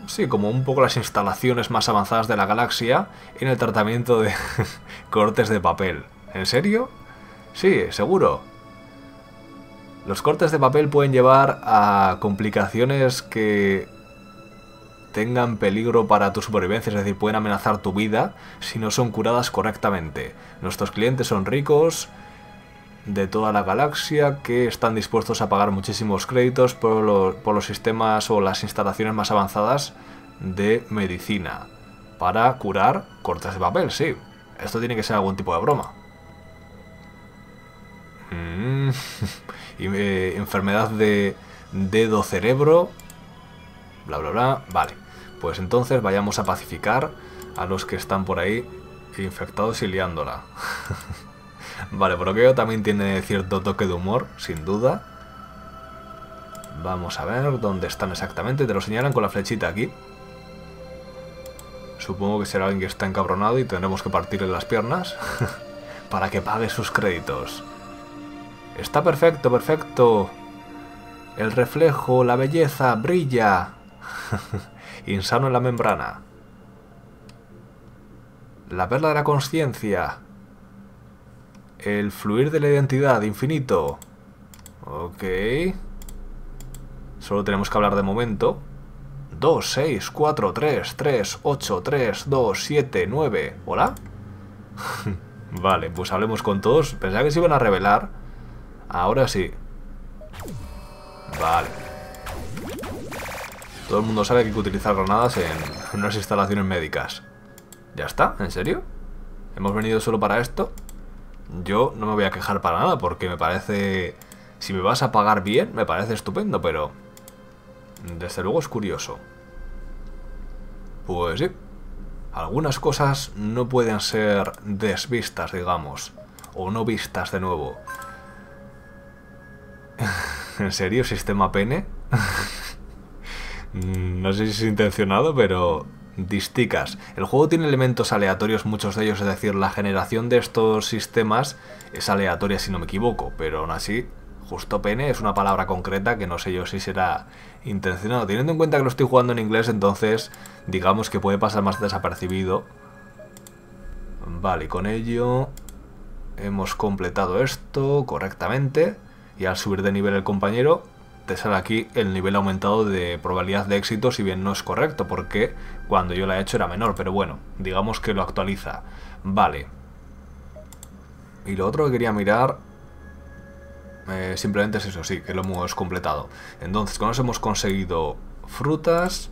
Sí, como un poco las instalaciones más avanzadas de la galaxia en el tratamiento de cortes de papel. ¿En serio? Sí, seguro. Los cortes de papel pueden llevar a complicaciones que... tengan peligro para tu supervivencia, es decir, pueden amenazar tu vida si no son curadas correctamente. Nuestros clientes son ricos de toda la galaxia que están dispuestos a pagar muchísimos créditos por los sistemas o las instalaciones más avanzadas de medicina para curar cortes de papel, sí. Esto tiene que ser algún tipo de broma. Enfermedad de dedo cerebro, bla bla bla, vale. Pues entonces vayamos a pacificar a los que están por ahí infectados y liándola. Vale, por lo que veo también tiene cierto toque de humor, sin duda. Vamos a ver dónde están exactamente. Te lo señalan con la flechita aquí. Supongo que será alguien que está encabronado y tendremos que partirle las piernas para que pague sus créditos. Está perfecto, perfecto. El reflejo, la belleza, brilla. Insano en la membrana. La perla de la conciencia. El fluir de la identidad, infinito. Ok. Solo tenemos que hablar de momento. 2, 6, 4, 3, 3, 8, 3, 2, 7, 9. ¿Hola? Vale, pues hablemos con todos. Pensaba que se iban a revelar. Ahora sí. Vale. Todo el mundo sabe que hay que utilizar granadas en unas instalaciones médicas. ¿Ya está? ¿En serio? ¿Hemos venido solo para esto? Yo no me voy a quejar para nada porque me parece... Si me vas a pagar bien, me parece estupendo, pero... Desde luego es curioso. Pues sí. Algunas cosas no pueden ser desvistas, digamos. O no vistas de nuevo. ¿En serio, sistema pene? No sé si es intencionado, pero... disticas. El juego tiene elementos aleatorios, muchos de ellos, es decir, la generación de estos sistemas es aleatoria si no me equivoco, pero aún así, justo pene es una palabra concreta que no sé yo si será intencionado. Teniendo en cuenta que lo estoy jugando en inglés, entonces digamos que puede pasar más desapercibido. Vale, y con ello hemos completado esto correctamente, y al subir de nivel el compañero te sale aquí el nivel aumentado de probabilidad de éxito, si bien no es correcto porque cuando yo la he hecho era menor, pero bueno, digamos que lo actualiza. Vale. Y lo otro que quería mirar simplemente es eso, sí, que lo hemos completado. Entonces, con eso hemos conseguido frutas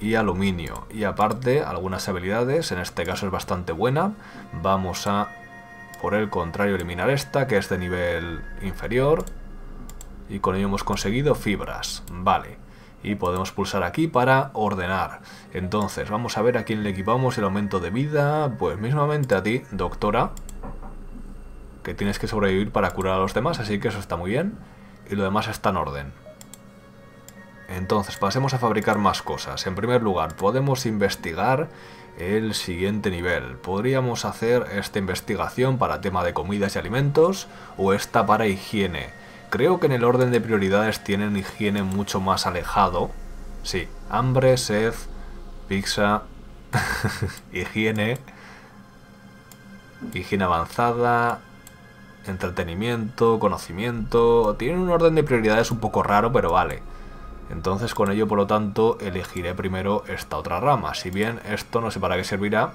y aluminio, y aparte algunas habilidades, en este caso es bastante buena. Vamos a, por el contrario, eliminar esta, que es de nivel inferior. Y con ello hemos conseguido fibras, vale. Y podemos pulsar aquí para ordenar. Entonces, vamos a ver a quién le equipamos el aumento de vida. Pues mismamente a ti, doctora, que tienes que sobrevivir para curar a los demás, así que eso está muy bien. Y lo demás está en orden. Entonces, pasemos a fabricar más cosas. En primer lugar, podemos investigar el siguiente nivel. Podríamos hacer esta investigación para tema de comidas y alimentos, o esta para higiene. Creo que en el orden de prioridades tienen higiene mucho más alejado. Sí, hambre, sed, pizza, higiene, higiene avanzada, entretenimiento, conocimiento... Tienen un orden de prioridades un poco raro, pero vale. Entonces con ello, por lo tanto, elegiré primero esta otra rama. Si bien esto no sé para qué servirá.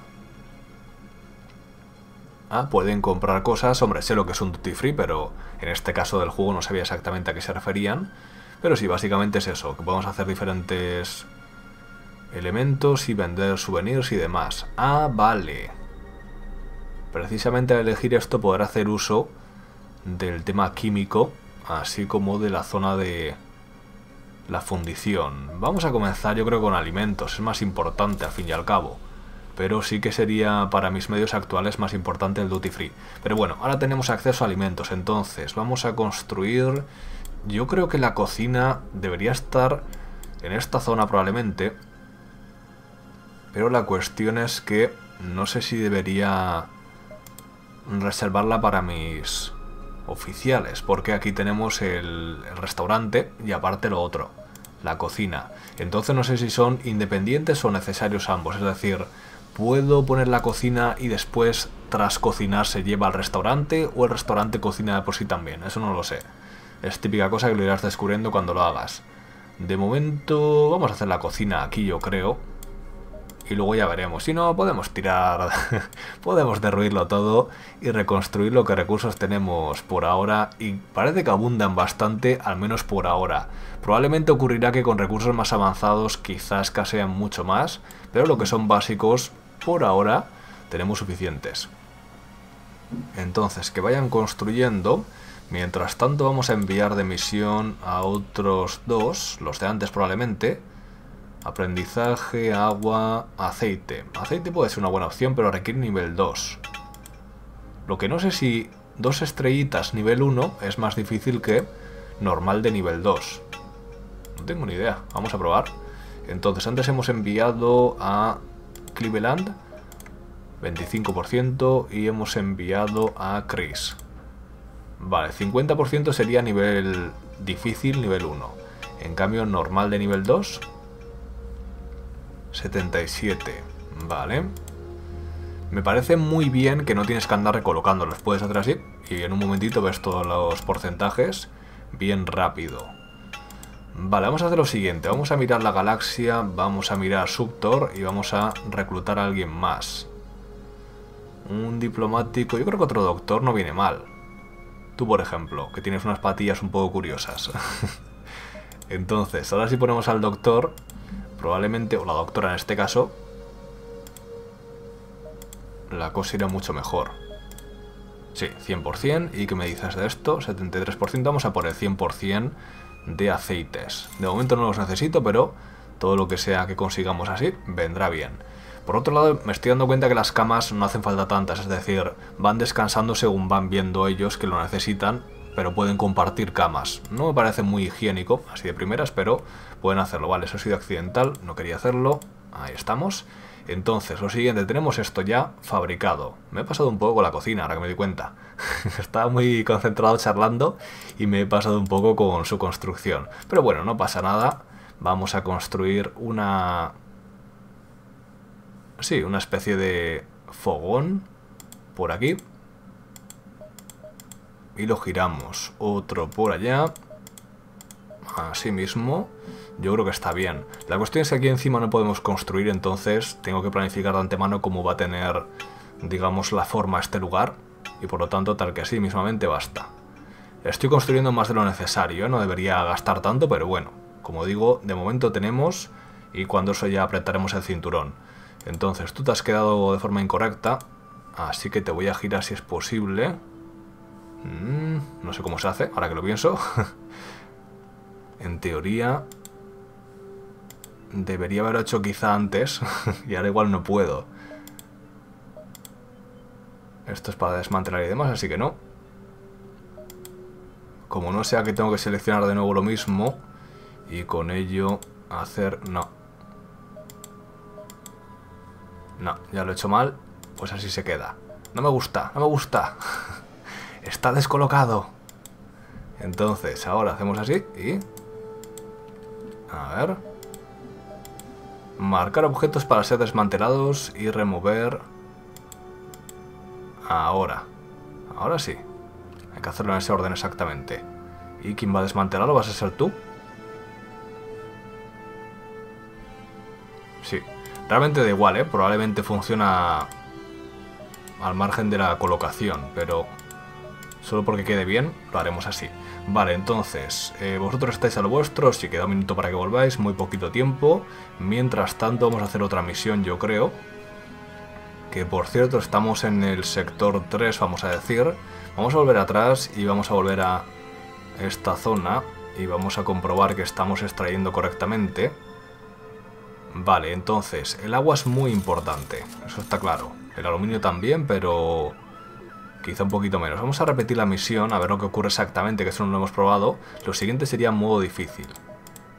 Ah, pueden comprar cosas, hombre, sé lo que es un duty free, pero en este caso del juego no sabía exactamente a qué se referían. Pero sí, básicamente es eso, que podemos hacer diferentes elementos y vender souvenirs y demás. Ah, vale. Precisamente al elegir esto podrá hacer uso del tema químico, así como de la zona de la fundición. Vamos a comenzar, yo creo, con alimentos, es más importante al fin y al cabo. Pero sí que sería para mis medios actuales más importante el duty free. Pero bueno, ahora tenemos acceso a alimentos, entonces vamos a construir... Yo creo que la cocina debería estar en esta zona probablemente. Pero la cuestión es que no sé si debería reservarla para mis oficiales, porque aquí tenemos el restaurante y aparte lo otro, la cocina. Entonces no sé si son independientes o necesarios ambos, es decir... ¿Puedo poner la cocina y después, tras cocinar, se lleva al restaurante? ¿O el restaurante cocina por sí también? Eso no lo sé. Es típica cosa que lo irás descubriendo cuando lo hagas. De momento, vamos a hacer la cocina aquí, yo creo. Y luego ya veremos. Si no, podemos tirar... podemos derruirlo todo y reconstruir lo que recursos tenemos por ahora. Y parece que abundan bastante, al menos por ahora. Probablemente ocurrirá que con recursos más avanzados quizás escasean mucho más. Pero lo que son básicos... por ahora tenemos suficientes. Entonces, que vayan construyendo. Mientras tanto vamos a enviar de misión a otros dos, los de antes probablemente. Aprendizaje, agua, aceite. Aceite puede ser una buena opción, pero requiere nivel 2. Lo que no sé si 2 estrellitas nivel 1 es más difícil que normal de nivel 2. No tengo ni idea, vamos a probar. Entonces, antes hemos enviado a... Cleveland 25% y hemos enviado a Chris. Vale, 50% sería nivel difícil, nivel 1. En cambio, normal de nivel 2, 77. Vale. Me parece muy bien que no tienes que andar recolocándolos. Puedes hacer así y en un momentito ves todos los porcentajes bien rápido. Vale, vamos a hacer lo siguiente, vamos a mirar la galaxia, vamos a mirar Subtor y vamos a reclutar a alguien más. Un diplomático, yo creo que otro doctor no viene mal. Tú, por ejemplo, que tienes unas patillas un poco curiosas. Entonces, ahora sí ponemos al doctor, probablemente, o la doctora en este caso, la cosa irá mucho mejor. Sí, 100%, ¿y qué me dices de esto? 73%, vamos a por el 100%. De aceites. De momento no los necesito, pero todo lo que sea que consigamos así vendrá bien. Por otro lado, me estoy dando cuenta que las camas no hacen falta tantas, es decir, van descansando según van viendo ellos que lo necesitan pero pueden compartir camas. No me parece muy higiénico, así de primeras, pero pueden hacerlo. Vale, eso ha sido accidental, no quería hacerlo. Ahí estamos. Entonces, lo siguiente, tenemos esto ya fabricado. Me he pasado un poco con la cocina, ahora que me di cuenta. Estaba muy concentrado charlando y me he pasado un poco con su construcción. Pero bueno, no pasa nada. Vamos a construir una... sí, una especie de fogón por aquí. Y lo giramos. Otro por allá. Así mismo. Yo creo que está bien. La cuestión es que aquí encima no podemos construir, entonces tengo que planificar de antemano cómo va a tener, digamos, la forma este lugar. Y por lo tanto, tal que así mismamente basta. Estoy construyendo más de lo necesario, no debería gastar tanto, pero bueno. Como digo, de momento tenemos y cuando eso ya apretaremos el cinturón. Entonces, tú te has quedado de forma incorrecta, así que te voy a girar si es posible. No sé cómo se hace, ahora que lo pienso. En teoría... debería haberlo hecho quizá antes y ahora igual no puedo. Esto es para desmantelar y demás, así que no. Como no sea que tengo que seleccionar de nuevo lo mismo y con ello hacer... no. No, ya lo he hecho mal, pues así se queda. No me gusta, no me gusta. Está descolocado. Entonces, ahora hacemos así y... a ver... marcar objetos para ser desmantelados y remover. Ahora. Ahora sí. Hay que hacerlo en ese orden exactamente. ¿Y quién va a desmantelarlo? ¿Vas a ser tú? Sí. Realmente da igual, ¿eh? Probablemente funciona al margen de la colocación, pero solo porque quede bien, lo haremos así. Vale, entonces, vosotros estáis a lo vuestro, si queda un minuto para que volváis, muy poquito tiempo. Mientras tanto vamos a hacer otra misión, yo creo. Que por cierto, estamos en el sector 3, vamos a decir. Vamos a volver atrás y vamos a volver a esta zona y vamos a comprobar que estamos extrayendo correctamente. Vale, entonces, el agua es muy importante, eso está claro. El aluminio también, pero... quizá un poquito menos. Vamos a repetir la misión, a ver lo que ocurre exactamente, que eso no lo hemos probado. Lo siguiente sería modo difícil.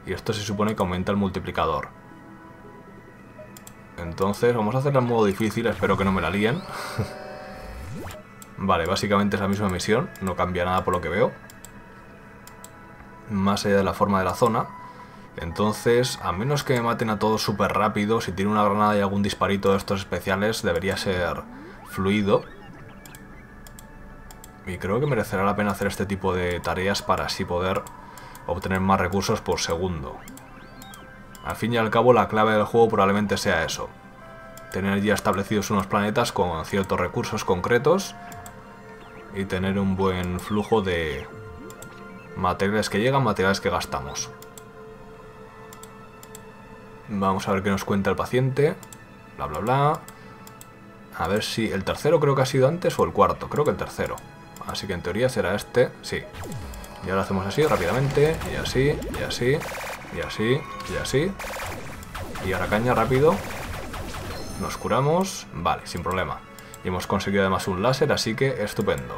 Y esto se supone que aumenta el multiplicador. Entonces, vamos a hacerla en modo difícil, espero que no me la líen. Vale, básicamente es la misma misión, no cambia nada por lo que veo. Más allá de la forma de la zona. Entonces, a menos que me maten a todos súper rápido, si tiene una granada y algún disparito de estos especiales, debería ser fluido. Y creo que merecerá la pena hacer este tipo de tareas para así poder obtener más recursos por segundo. Al fin y al cabo, la clave del juego probablemente sea eso. Tener ya establecidos unos planetas con ciertos recursos concretos y tener un buen flujo de materiales que llegan, materiales que gastamos. Vamos a ver qué nos cuenta el paciente. Bla, bla, bla. A ver si el tercero creo que ha sido antes o el cuarto. Creo que el tercero. Así que en teoría será este, sí. Y ahora hacemos así rápidamente, y así, y así, y así, y así. Y ahora caña rápido. Nos curamos, vale, sin problema. Y hemos conseguido además un láser, así que estupendo.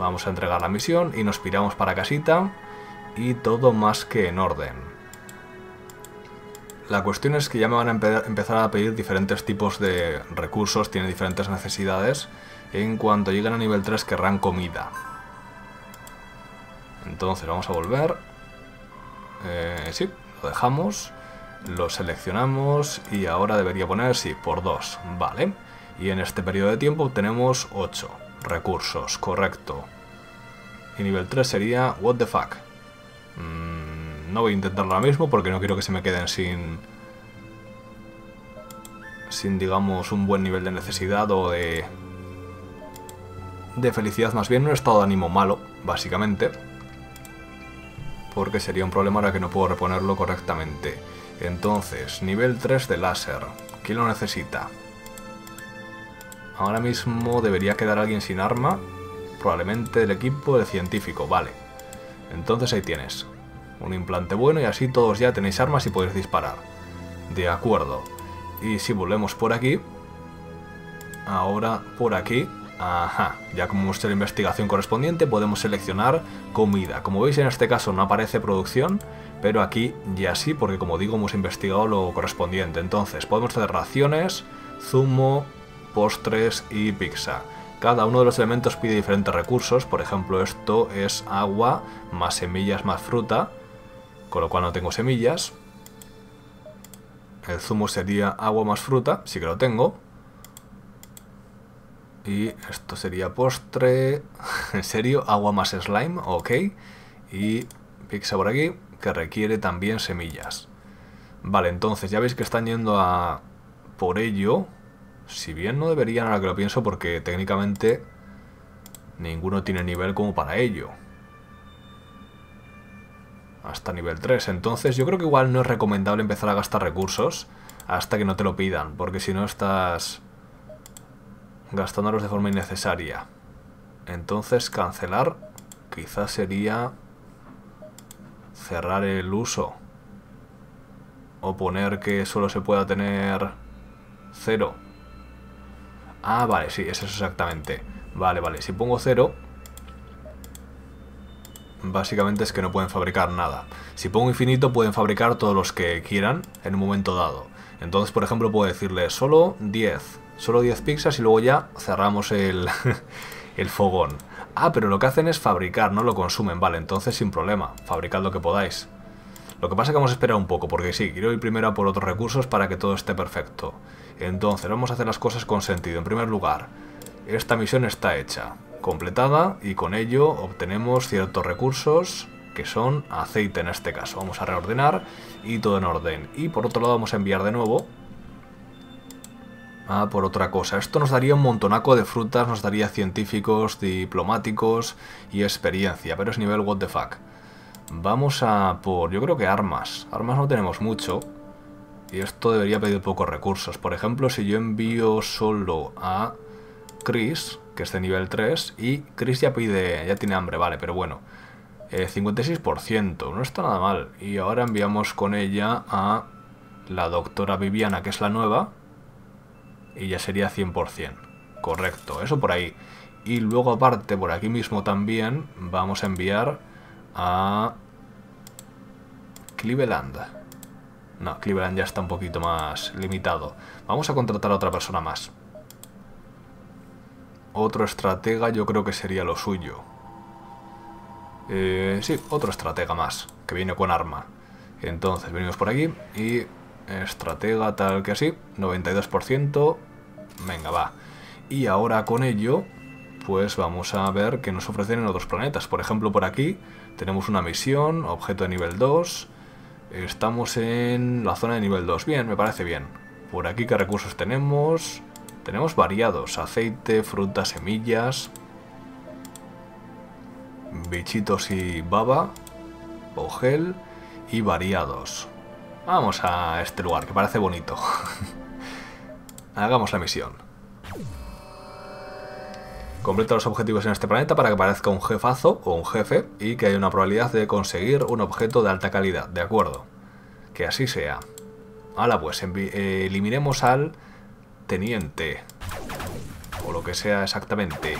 Vamos a entregar la misión y nos piramos para casita. Y todo más que en orden. La cuestión es que ya me van a empezar a pedir diferentes tipos de recursos, tienen diferentes necesidades. En cuanto lleguen a nivel 3 querrán comida. Entonces vamos a volver. Sí, lo dejamos. Lo seleccionamos y ahora debería poner, sí, por 2. Vale. Y en este periodo de tiempo tenemos 8 recursos, correcto. Y nivel 3 sería... what the fuck. No voy a intentarlo ahora mismo porque no quiero que se me queden sin digamos, un buen nivel de necesidad o de felicidad, más bien un estado de ánimo malo, básicamente, porque sería un problema ahora que no puedo reponerlo correctamente. Entonces, nivel 3 de láser, ¿quién lo necesita? Ahora mismo debería quedar alguien sin arma, probablemente del equipo del científico, vale. Entonces ahí tienes, un implante bueno y así todos ya tenéis armas y podéis disparar. De acuerdo, y si volvemos por aquí, ahora por aquí... Ajá, ya con nuestra investigación correspondiente podemos seleccionar comida. Como veis, en este caso no aparece producción, pero aquí ya sí, porque como digo hemos investigado lo correspondiente. Entonces podemos hacer raciones, zumo, postres y pizza. Cada uno de los elementos pide diferentes recursos, por ejemplo esto es agua, más semillas, más fruta, con lo cual no tengo semillas. El zumo sería agua más fruta, sí que lo tengo. Y esto sería postre, en serio, agua más slime, ok. Y pizza por aquí, que requiere también semillas. Vale, entonces ya veis que están yendo a por ello. Si bien no deberían, ahora que lo pienso, porque técnicamente ninguno tiene nivel como para ello. Hasta nivel 3, entonces yo creo que igual no es recomendable empezar a gastar recursos hasta que no te lo pidan, porque si no estás gastándolos de forma innecesaria. Entonces cancelar quizás sería cerrar el uso o poner que solo se pueda tener 0. Ah, vale, sí, es eso exactamente. Vale, vale, si pongo 0 básicamente es que no pueden fabricar nada. Si pongo infinito pueden fabricar todos los que quieran en un momento dado. Entonces, por ejemplo, puedo decirle solo 10. Solo 10 pizzas y luego ya cerramos el fogón. Ah, pero lo que hacen es fabricar, no lo consumen. Vale, entonces sin problema, fabricad lo que podáis. Lo que pasa es que vamos a esperar un poco, porque sí, quiero ir primero a por otros recursos para que todo esté perfecto. Entonces, vamos a hacer las cosas con sentido. En primer lugar, esta misión está hecha, completada, y con ello obtenemos ciertos recursos, que son aceite en este caso. Vamos a reordenar y todo en orden. Y por otro lado vamos a enviar de nuevo ah, por otra cosa. Esto nos daría un montonaco de frutas, nos daría científicos, diplomáticos y experiencia, pero es nivel what the fuck. Vamos a por, yo creo que armas. Armas no tenemos mucho y esto debería pedir pocos recursos. Por ejemplo, si yo envío solo a Chris, que es de nivel 3, y Chris ya pide, ya tiene hambre, vale, pero bueno. 56%, no está nada mal. Y ahora enviamos con ella a la doctora Viviana, que es la nueva. Y ya sería 100%. Correcto, eso por ahí. Y luego aparte, por aquí mismo también, vamos a enviar a Cleveland. No, Cleveland ya está un poquito más limitado. Vamos a contratar a otra persona más. Otro estratega yo creo que sería lo suyo. Sí, otro estratega más, que viene con arma. Entonces, venimos por aquí y estratega tal que así, 92%, venga va. Y ahora con ello, pues vamos a ver qué nos ofrecen en otros planetas. Por ejemplo, por aquí tenemos una misión, objeto de nivel 2, estamos en la zona de nivel 2, bien, me parece bien. Por aquí, ¿qué recursos tenemos? Tenemos variados, aceite, frutas, semillas, bichitos y baba, o gel, y variados. Vamos a este lugar, que parece bonito. Hagamos la misión. Completa los objetivos en este planeta para que parezca un jefazo o un jefe y que haya una probabilidad de conseguir un objeto de alta calidad, de acuerdo. Que así sea. Ahora pues, eliminemos al teniente. O lo que sea exactamente.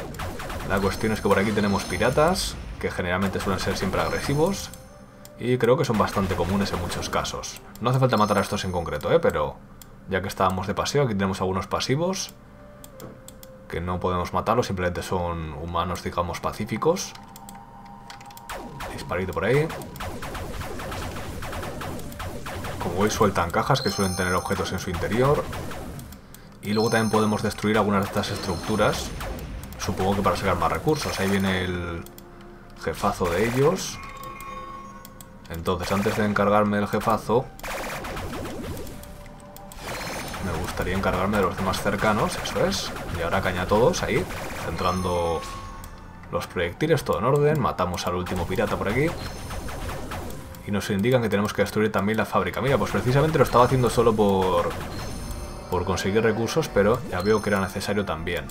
La cuestión es que por aquí tenemos piratas, que generalmente suelen ser siempre agresivos. Y creo que son bastante comunes en muchos casos. No hace falta matar a estos en concreto, pero ya que estábamos de paseo, aquí tenemos algunos pasivos que no podemos matarlos, simplemente son humanos, digamos, pacíficos. Disparito por ahí. Como veis, sueltan cajas que suelen tener objetos en su interior. Y luego también podemos destruir algunas de estas estructuras, supongo que para sacar más recursos. Ahí viene el jefazo de ellos. Entonces, antes de encargarme del jefazo, me gustaría encargarme de los demás cercanos, eso es. Y ahora caña a todos, ahí, centrando los proyectiles, todo en orden. Matamos al último pirata por aquí. Y nos indican que tenemos que destruir también la fábrica. Mira, pues precisamente lo estaba haciendo solo por conseguir recursos, pero ya veo que era necesario también.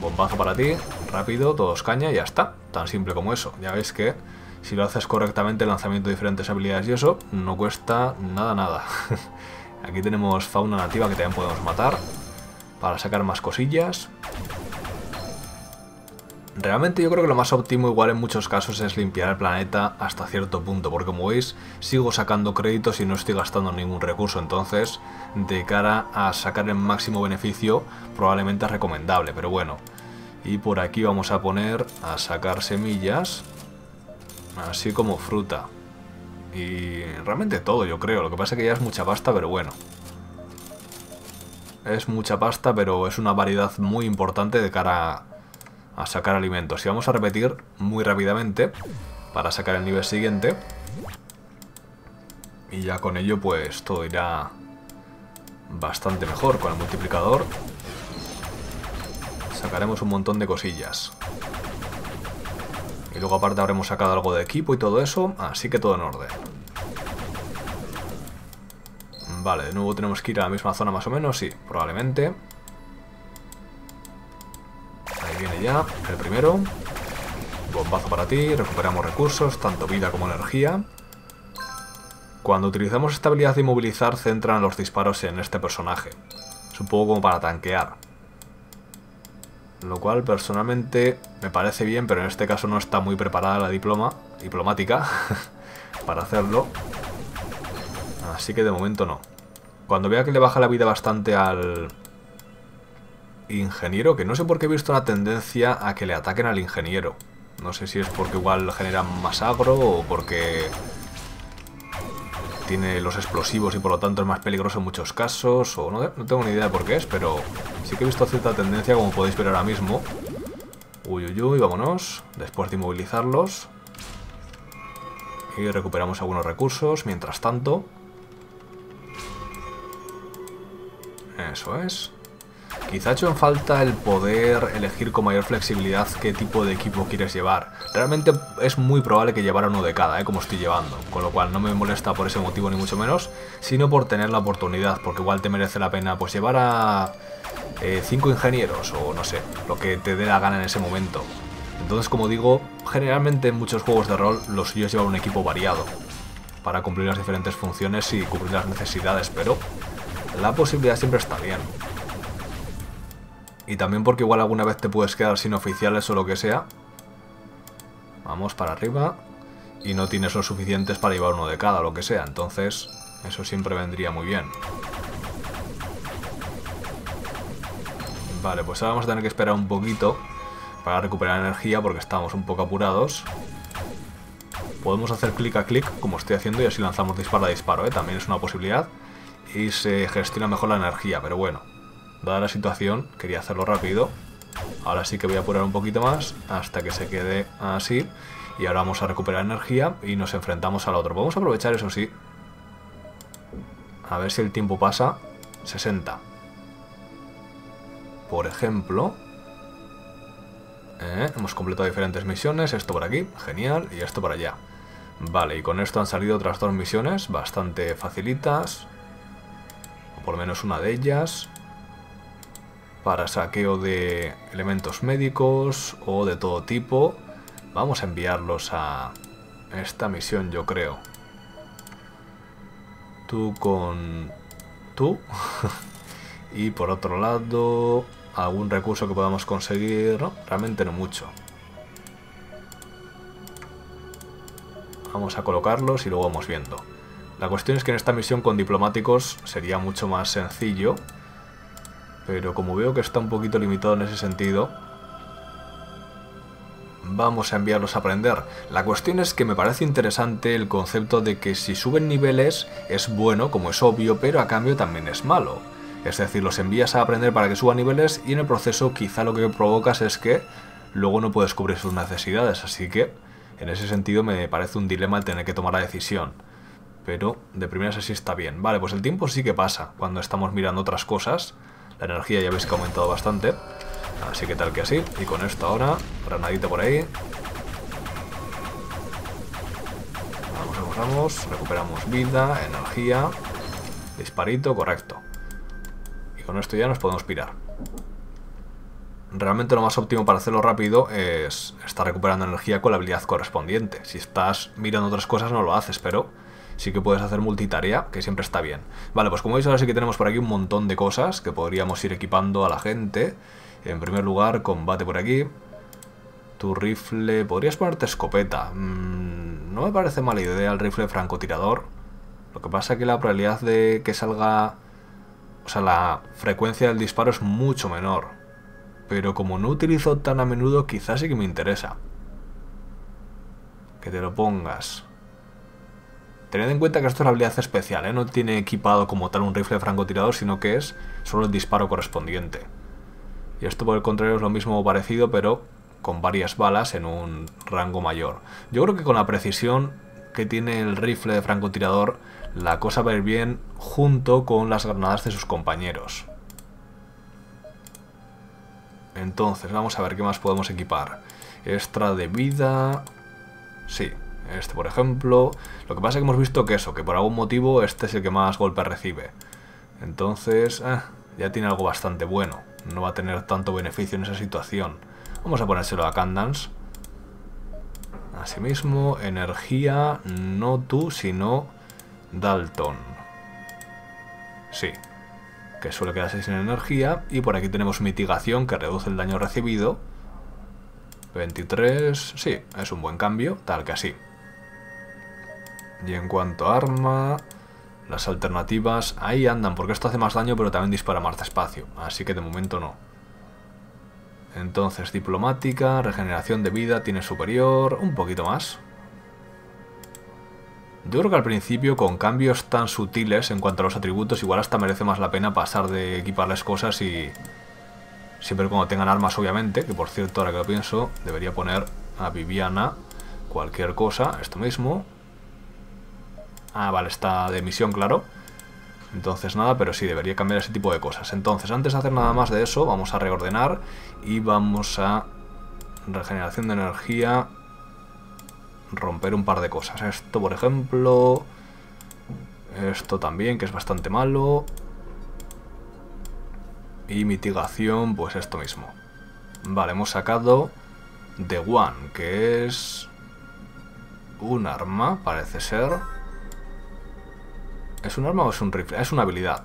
Bombazo para ti, rápido, todos caña y ya está. Tan simple como eso. Ya veis que si lo haces correctamente, el lanzamiento de diferentes habilidades y eso, no cuesta nada, nada. Aquí tenemos fauna nativa que también podemos matar para sacar más cosillas. Realmente yo creo que lo más óptimo igual en muchos casos es limpiar el planeta hasta cierto punto, porque como veis sigo sacando créditos y no estoy gastando ningún recurso, entonces de cara a sacar el máximo beneficio probablemente es recomendable, pero bueno. Y por aquí vamos a poner a sacar semillas, así como fruta. Y realmente todo, yo creo, lo que pasa es que ya es mucha pasta, pero bueno. Es mucha pasta, pero es una variedad muy importante de cara a sacar alimentos. Y vamos a repetir muy rápidamente para sacar el nivel siguiente. Y ya con ello pues todo irá bastante mejor con el multiplicador. Sacaremos un montón de cosillas. Y luego aparte habremos sacado algo de equipo y todo eso, así que todo en orden. Vale, de nuevo tenemos que ir a la misma zona más o menos, sí, probablemente. Ahí viene ya el primero. Bombazo para ti, recuperamos recursos, tanto vida como energía. Cuando utilizamos esta habilidad de inmovilizar, centran los disparos en este personaje. Supongo como para tanquear. Lo cual personalmente me parece bien, pero en este caso no está muy preparada la diplomática para hacerlo. Así que de momento no. Cuando vea que le baja la vida bastante al ingeniero, que no sé por qué he visto una tendencia a que le ataquen al ingeniero. No sé si es porque igual generan más agro o porque tiene los explosivos y por lo tanto es más peligroso en muchos casos, o no tengo ni idea de por qué es, pero sí que he visto cierta tendencia, como podéis ver ahora mismo. Uy, uy, uy, vámonos, después de inmovilizarlos. Y recuperamos algunos recursos, mientras tanto. Eso es. Quizá ha hecho en falta el poder elegir con mayor flexibilidad qué tipo de equipo quieres llevar. Realmente es muy probable que llevara uno de cada, como estoy llevando. Con lo cual no me molesta por ese motivo ni mucho menos, sino por tener la oportunidad. Porque igual te merece la pena pues llevar a 5 ingenieros o no sé, lo que te dé la gana en ese momento. Entonces, como digo, generalmente en muchos juegos de rol los suyos llevan un equipo variado para cumplir las diferentes funciones y cubrir las necesidades, pero la posibilidad siempre está bien. Y también porque igual alguna vez te puedes quedar sin oficiales o lo que sea. Vamos para arriba. Y no tienes los suficientes para llevar uno de cada, lo que sea. Entonces, eso siempre vendría muy bien. Vale, pues ahora vamos a tener que esperar un poquito para recuperar energía porque estamos un poco apurados. Podemos hacer clic a clic, como estoy haciendo, y así lanzamos disparo a disparo, ¿eh? También es una posibilidad. Y se gestiona mejor la energía, pero bueno. Dada la situación, quería hacerlo rápido. Ahora sí que voy a apurar un poquito más hasta que se quede así. Y ahora vamos a recuperar energía y nos enfrentamos al otro. Vamos a aprovechar, eso sí. A ver si el tiempo pasa. 60. Por ejemplo. Hemos completado diferentes misiones. Esto por aquí, genial. Y esto por allá. Vale, y con esto han salido otras dos misiones bastante facilitas. O por lo menos una de ellas. Para saqueo de elementos médicos o de todo tipo. Vamos a enviarlos a esta misión, yo creo. Tú con tú. Y por otro lado, algún recurso que podamos conseguir. No, realmente no mucho. Vamos a colocarlos y luego vamos viendo. La cuestión es que en esta misión con diplomáticos sería mucho más sencillo. Pero como veo que está un poquito limitado en ese sentido, vamos a enviarlos a aprender. La cuestión es que me parece interesante el concepto de que si suben niveles es bueno, como es obvio, pero a cambio también es malo. Es decir, los envías a aprender para que suban niveles y en el proceso quizá lo que provocas es que luego no puedes cubrir sus necesidades. Así que en ese sentido me parece un dilema el tener que tomar la decisión. Pero de primeras así está bien. Vale, pues el tiempo sí que pasa cuando estamos mirando otras cosas. La energía ya veis que ha aumentado bastante. Así que tal que así. Y con esto ahora, granadita por ahí. Vamos, vamos, vamos. Recuperamos vida, energía. Disparito, correcto. Y con esto ya nos podemos pirar. Realmente lo más óptimo para hacerlo rápido es estar recuperando energía con la habilidad correspondiente. Si estás mirando otras cosas no lo haces, pero sí que puedes hacer multitarea, que siempre está bien. Vale, pues como veis ahora sí que tenemos por aquí un montón de cosas que podríamos ir equipando a la gente. En primer lugar, combate por aquí. Tu rifle... Podrías ponerte escopeta. No me parece mala idea el rifle francotirador. Lo que pasa es que la probabilidad de que salga... O sea, la frecuencia del disparo es mucho menor. Pero como no utilizo tan a menudo, quizás sí que me interesa. Que te lo pongas. Tened en cuenta que esto es la habilidad especial, ¿eh? No tiene equipado como tal un rifle francotirador, sino que es solo el disparo correspondiente. Y esto por el contrario es lo mismo o parecido, pero con varias balas en un rango mayor. Yo creo que con la precisión que tiene el rifle de francotirador, la cosa va a ir bien junto con las granadas de sus compañeros. Entonces, vamos a ver qué más podemos equipar. Extra de vida... Sí, este por ejemplo. Lo que pasa es que hemos visto que eso, que por algún motivo este es el que más golpes recibe. Entonces, ya tiene algo bastante bueno. No va a tener tanto beneficio en esa situación. Vamos a ponérselo a Candance. Asimismo, energía, no tú, sino Dalton. Sí, que suele quedarse sin energía. Y por aquí tenemos mitigación, que reduce el daño recibido. 23, sí, es un buen cambio, tal que así. Y en cuanto a arma, las alternativas ahí andan, porque esto hace más daño, pero también dispara más despacio, así que de momento no. Entonces, diplomática, regeneración de vida, tiene superior, un poquito más. Yo creo que al principio, con cambios tan sutiles en cuanto a los atributos, igual hasta merece más la pena pasar de equiparles cosas y... Siempre cuando tengan armas, obviamente, que por cierto, ahora que lo pienso, debería poner a Viviana cualquier cosa, esto mismo. Ah, vale, está de misión, claro. Entonces nada, pero sí, debería cambiar ese tipo de cosas. Entonces, antes de hacer nada más de eso, vamos a reordenar y vamos a regeneración de energía, romper un par de cosas. Esto, por ejemplo, esto también, que es bastante malo. Y mitigación, pues esto mismo. Vale, hemos sacado The One, que es un arma, parece ser. ¿Es un arma o es un rifle? Es una habilidad.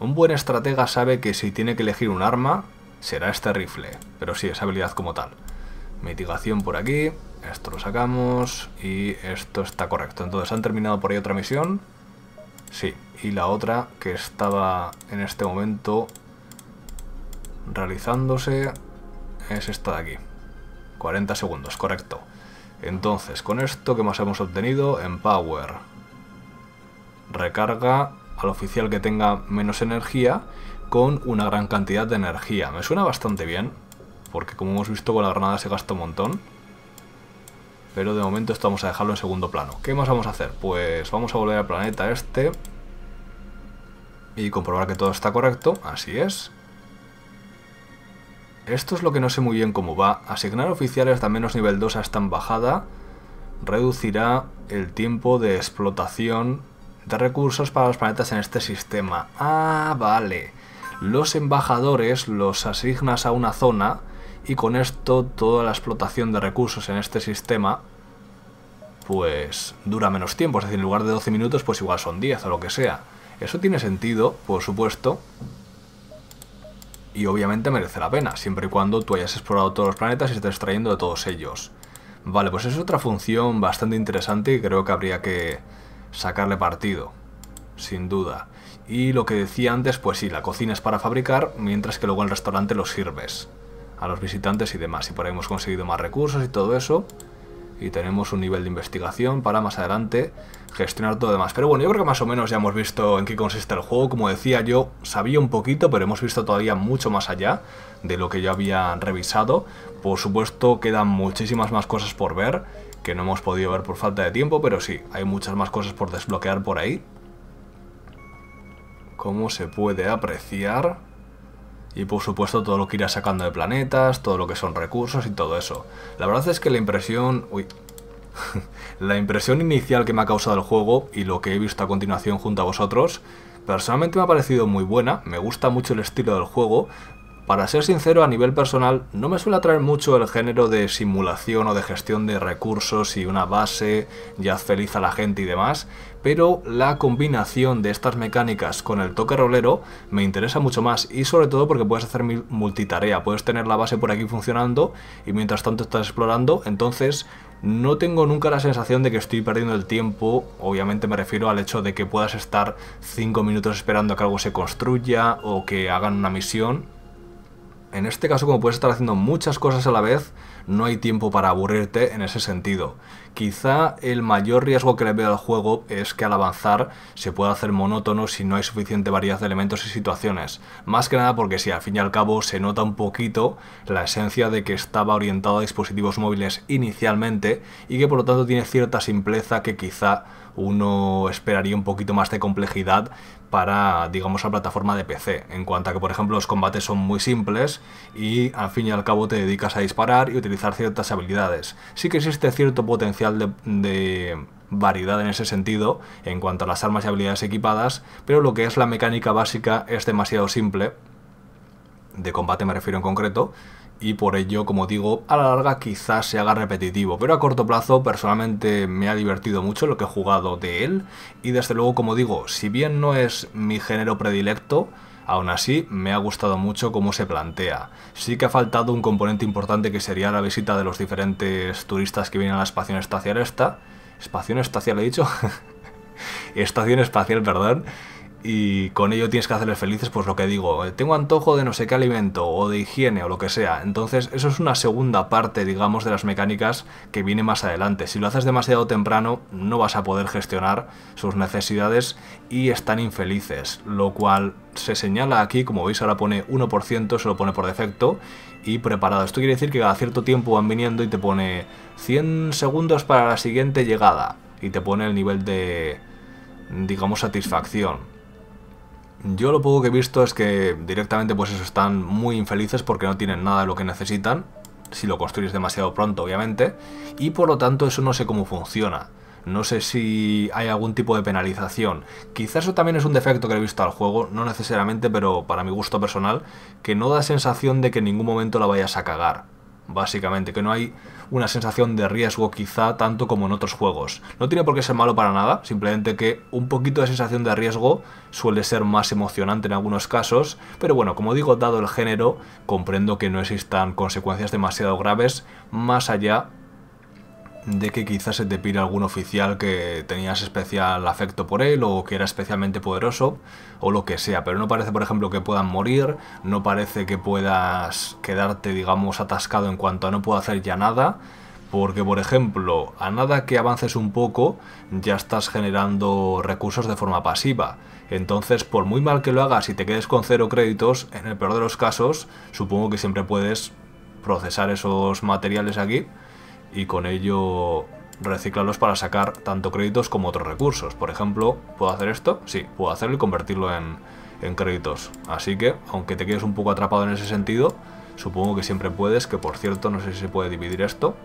Un buen estratega sabe que si tiene que elegir un arma, será este rifle. Pero sí, es habilidad como tal. Mitigación por aquí, esto lo sacamos y esto está correcto. Entonces, ¿han terminado por ahí otra misión? Sí, y la otra que estaba en este momento realizándose es esta de aquí. 40 segundos, correcto. Entonces, con esto, ¿qué más hemos obtenido? Empower. Recarga al oficial que tenga menos energía con una gran cantidad de energía. Me suena bastante bien, porque como hemos visto con la granada se gasta un montón. Pero de momento esto vamos a dejarlo en segundo plano. ¿Qué más vamos a hacer? Pues vamos a volver al planeta este y comprobar que todo está correcto. Así es. Esto es lo que no sé muy bien cómo va. Asignar oficiales de menos nivel 2 a esta embajada reducirá el tiempo de explotación de recursos para los planetas en este sistema. Ah, vale. Los embajadores los asignas a una zona... Y con esto, toda la explotación de recursos en este sistema, pues dura menos tiempo. Es decir, en lugar de 12 minutos, pues igual son 10 o lo que sea. Eso tiene sentido, por supuesto. Y obviamente merece la pena, siempre y cuando tú hayas explorado todos los planetas y estés extrayendo de todos ellos. Vale, pues es otra función bastante interesante y creo que habría que sacarle partido, sin duda. Y lo que decía antes, pues sí, la cocina es para fabricar, mientras que luego en el restaurante los sirves a los visitantes y demás, y por ahí hemos conseguido más recursos y todo eso, y tenemos un nivel de investigación para más adelante gestionar todo lo demás. Pero bueno, yo creo que más o menos ya hemos visto en qué consiste el juego. Como decía, yo sabía un poquito, pero hemos visto todavía mucho más allá de lo que yo había revisado. Por supuesto, quedan muchísimas más cosas por ver, que no hemos podido ver por falta de tiempo, pero sí, hay muchas más cosas por desbloquear por ahí, como se puede apreciar. Y por supuesto todo lo que irá sacando de planetas, todo lo que son recursos y todo eso. La verdad es que la impresión... Uy. La impresión inicial que me ha causado el juego y lo que he visto a continuación junto a vosotros, personalmente me ha parecido muy buena. Me gusta mucho el estilo del juego, Para ser sincero, a nivel personal, no me suele atraer mucho el género de simulación o de gestión de recursos y una base, y haz feliz a la gente y demás, pero la combinación de estas mecánicas con el toque rolero me interesa mucho más, y sobre todo porque puedes hacer multitarea, puedes tener la base por aquí funcionando y mientras tanto estás explorando, entonces no tengo nunca la sensación de que estoy perdiendo el tiempo. Obviamente me refiero al hecho de que puedas estar 5 minutos esperando a que algo se construya o que hagan una misión. En este caso, como puedes estar haciendo muchas cosas a la vez, no hay tiempo para aburrirte en ese sentido. Quizá el mayor riesgo que le veo al juego es que al avanzar se pueda hacer monótono si no hay suficiente variedad de elementos y situaciones. Más que nada porque si al fin y al cabo se nota un poquito la esencia de que estaba orientado a dispositivos móviles inicialmente y que por lo tanto tiene cierta simpleza que quizá uno esperaría un poquito más de complejidad para, digamos, la plataforma de PC, en cuanto a que, por ejemplo, los combates son muy simples y al fin y al cabo te dedicas a disparar y utilizar ciertas habilidades. Sí que existe cierto potencial de variedad en ese sentido, en cuanto a las armas y habilidades equipadas, pero lo que es la mecánica básica es demasiado simple, de combate me refiero en concreto, y por ello, como digo, a la larga quizás se haga repetitivo, pero a corto plazo personalmente me ha divertido mucho lo que he jugado de él y desde luego, como digo, si bien no es mi género predilecto, aún así me ha gustado mucho cómo se plantea. Sí que ha faltado un componente importante que sería la visita de los diferentes turistas que vienen a la estación espacial esta. ¿Estación espacial he dicho? Estación espacial, perdón. Y con ello tienes que hacerles felices, pues lo que digo, tengo antojo de no sé qué alimento o de higiene o lo que sea. Entonces eso es una segunda parte, digamos, de las mecánicas que viene más adelante. Si lo haces demasiado temprano no vas a poder gestionar sus necesidades y están infelices, lo cual se señala aquí, como veis ahora pone 1%, se lo pone por defecto y preparado. Esto quiere decir que cada cierto tiempo van viniendo y te pone 100 segundos para la siguiente llegada y te pone el nivel de, digamos, satisfacción. Yo lo poco que he visto es que directamente pues eso, están muy infelices porque no tienen nada de lo que necesitan, si lo construyes demasiado pronto obviamente, y por lo tanto eso no sé cómo funciona, no sé si hay algún tipo de penalización. Quizás eso también es un defecto que he visto al juego, no necesariamente, pero para mi gusto personal, que no da sensación de que en ningún momento la vayas a cagar, básicamente, que no hay una sensación de riesgo quizá tanto como en otros juegos. No tiene por qué ser malo para nada, simplemente que un poquito de sensación de riesgo suele ser más emocionante en algunos casos, pero bueno, como digo, dado el género, comprendo que no existan consecuencias demasiado graves, más allá de que quizás se te pire algún oficial que tenías especial afecto por él o que era especialmente poderoso o lo que sea, pero no parece, por ejemplo, que puedan morir, no parece que puedas quedarte, digamos, atascado en cuanto a no puedo hacer ya nada, porque, por ejemplo, a nada que avances un poco ya estás generando recursos de forma pasiva. Entonces, por muy mal que lo hagas y te quedes con 0 créditos, en el peor de los casos, supongo que siempre puedes procesar esos materiales aquí y con ello reciclarlos para sacar tanto créditos como otros recursos. Por ejemplo, ¿puedo hacer esto? Sí, puedo hacerlo y convertirlo en créditos. Así que, aunque te quedes un poco atrapado en ese sentido, supongo que siempre puedes, que por cierto, no sé si se puede dividir esto.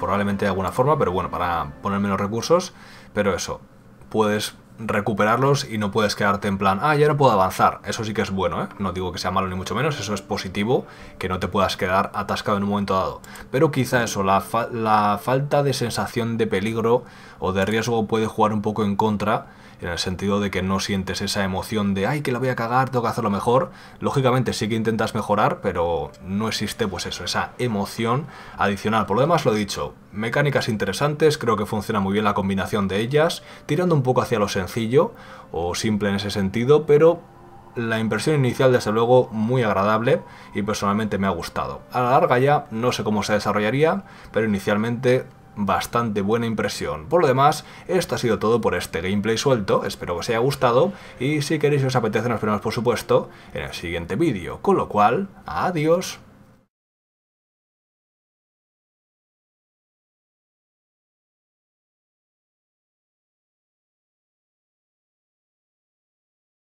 Probablemente de alguna forma, pero bueno, para poner menos recursos. Pero eso, puedes recuperarlos y no puedes quedarte en plan, ah, ya no puedo avanzar. Eso sí que es bueno, ¿eh? No digo que sea malo ni mucho menos, eso es positivo, que no te puedas quedar atascado en un momento dado, pero quizá eso, la falta de sensación de peligro o de riesgo puede jugar un poco en contra, en el sentido de que no sientes esa emoción de, ay, que la voy a cagar, tengo que hacerlo mejor. Lógicamente sí que intentas mejorar, pero no existe pues eso, esa emoción adicional. Por lo demás, lo dicho, mecánicas interesantes, creo que funciona muy bien la combinación de ellas, tirando un poco hacia lo sencillo o simple en ese sentido, pero la impresión inicial desde luego muy agradable y personalmente me ha gustado. A la larga ya no sé cómo se desarrollaría, pero inicialmente bastante buena impresión. Por lo demás, esto ha sido todo por este gameplay suelto, espero que os haya gustado y si queréis y os apetece nos veremos por supuesto en el siguiente vídeo, con lo cual, adiós.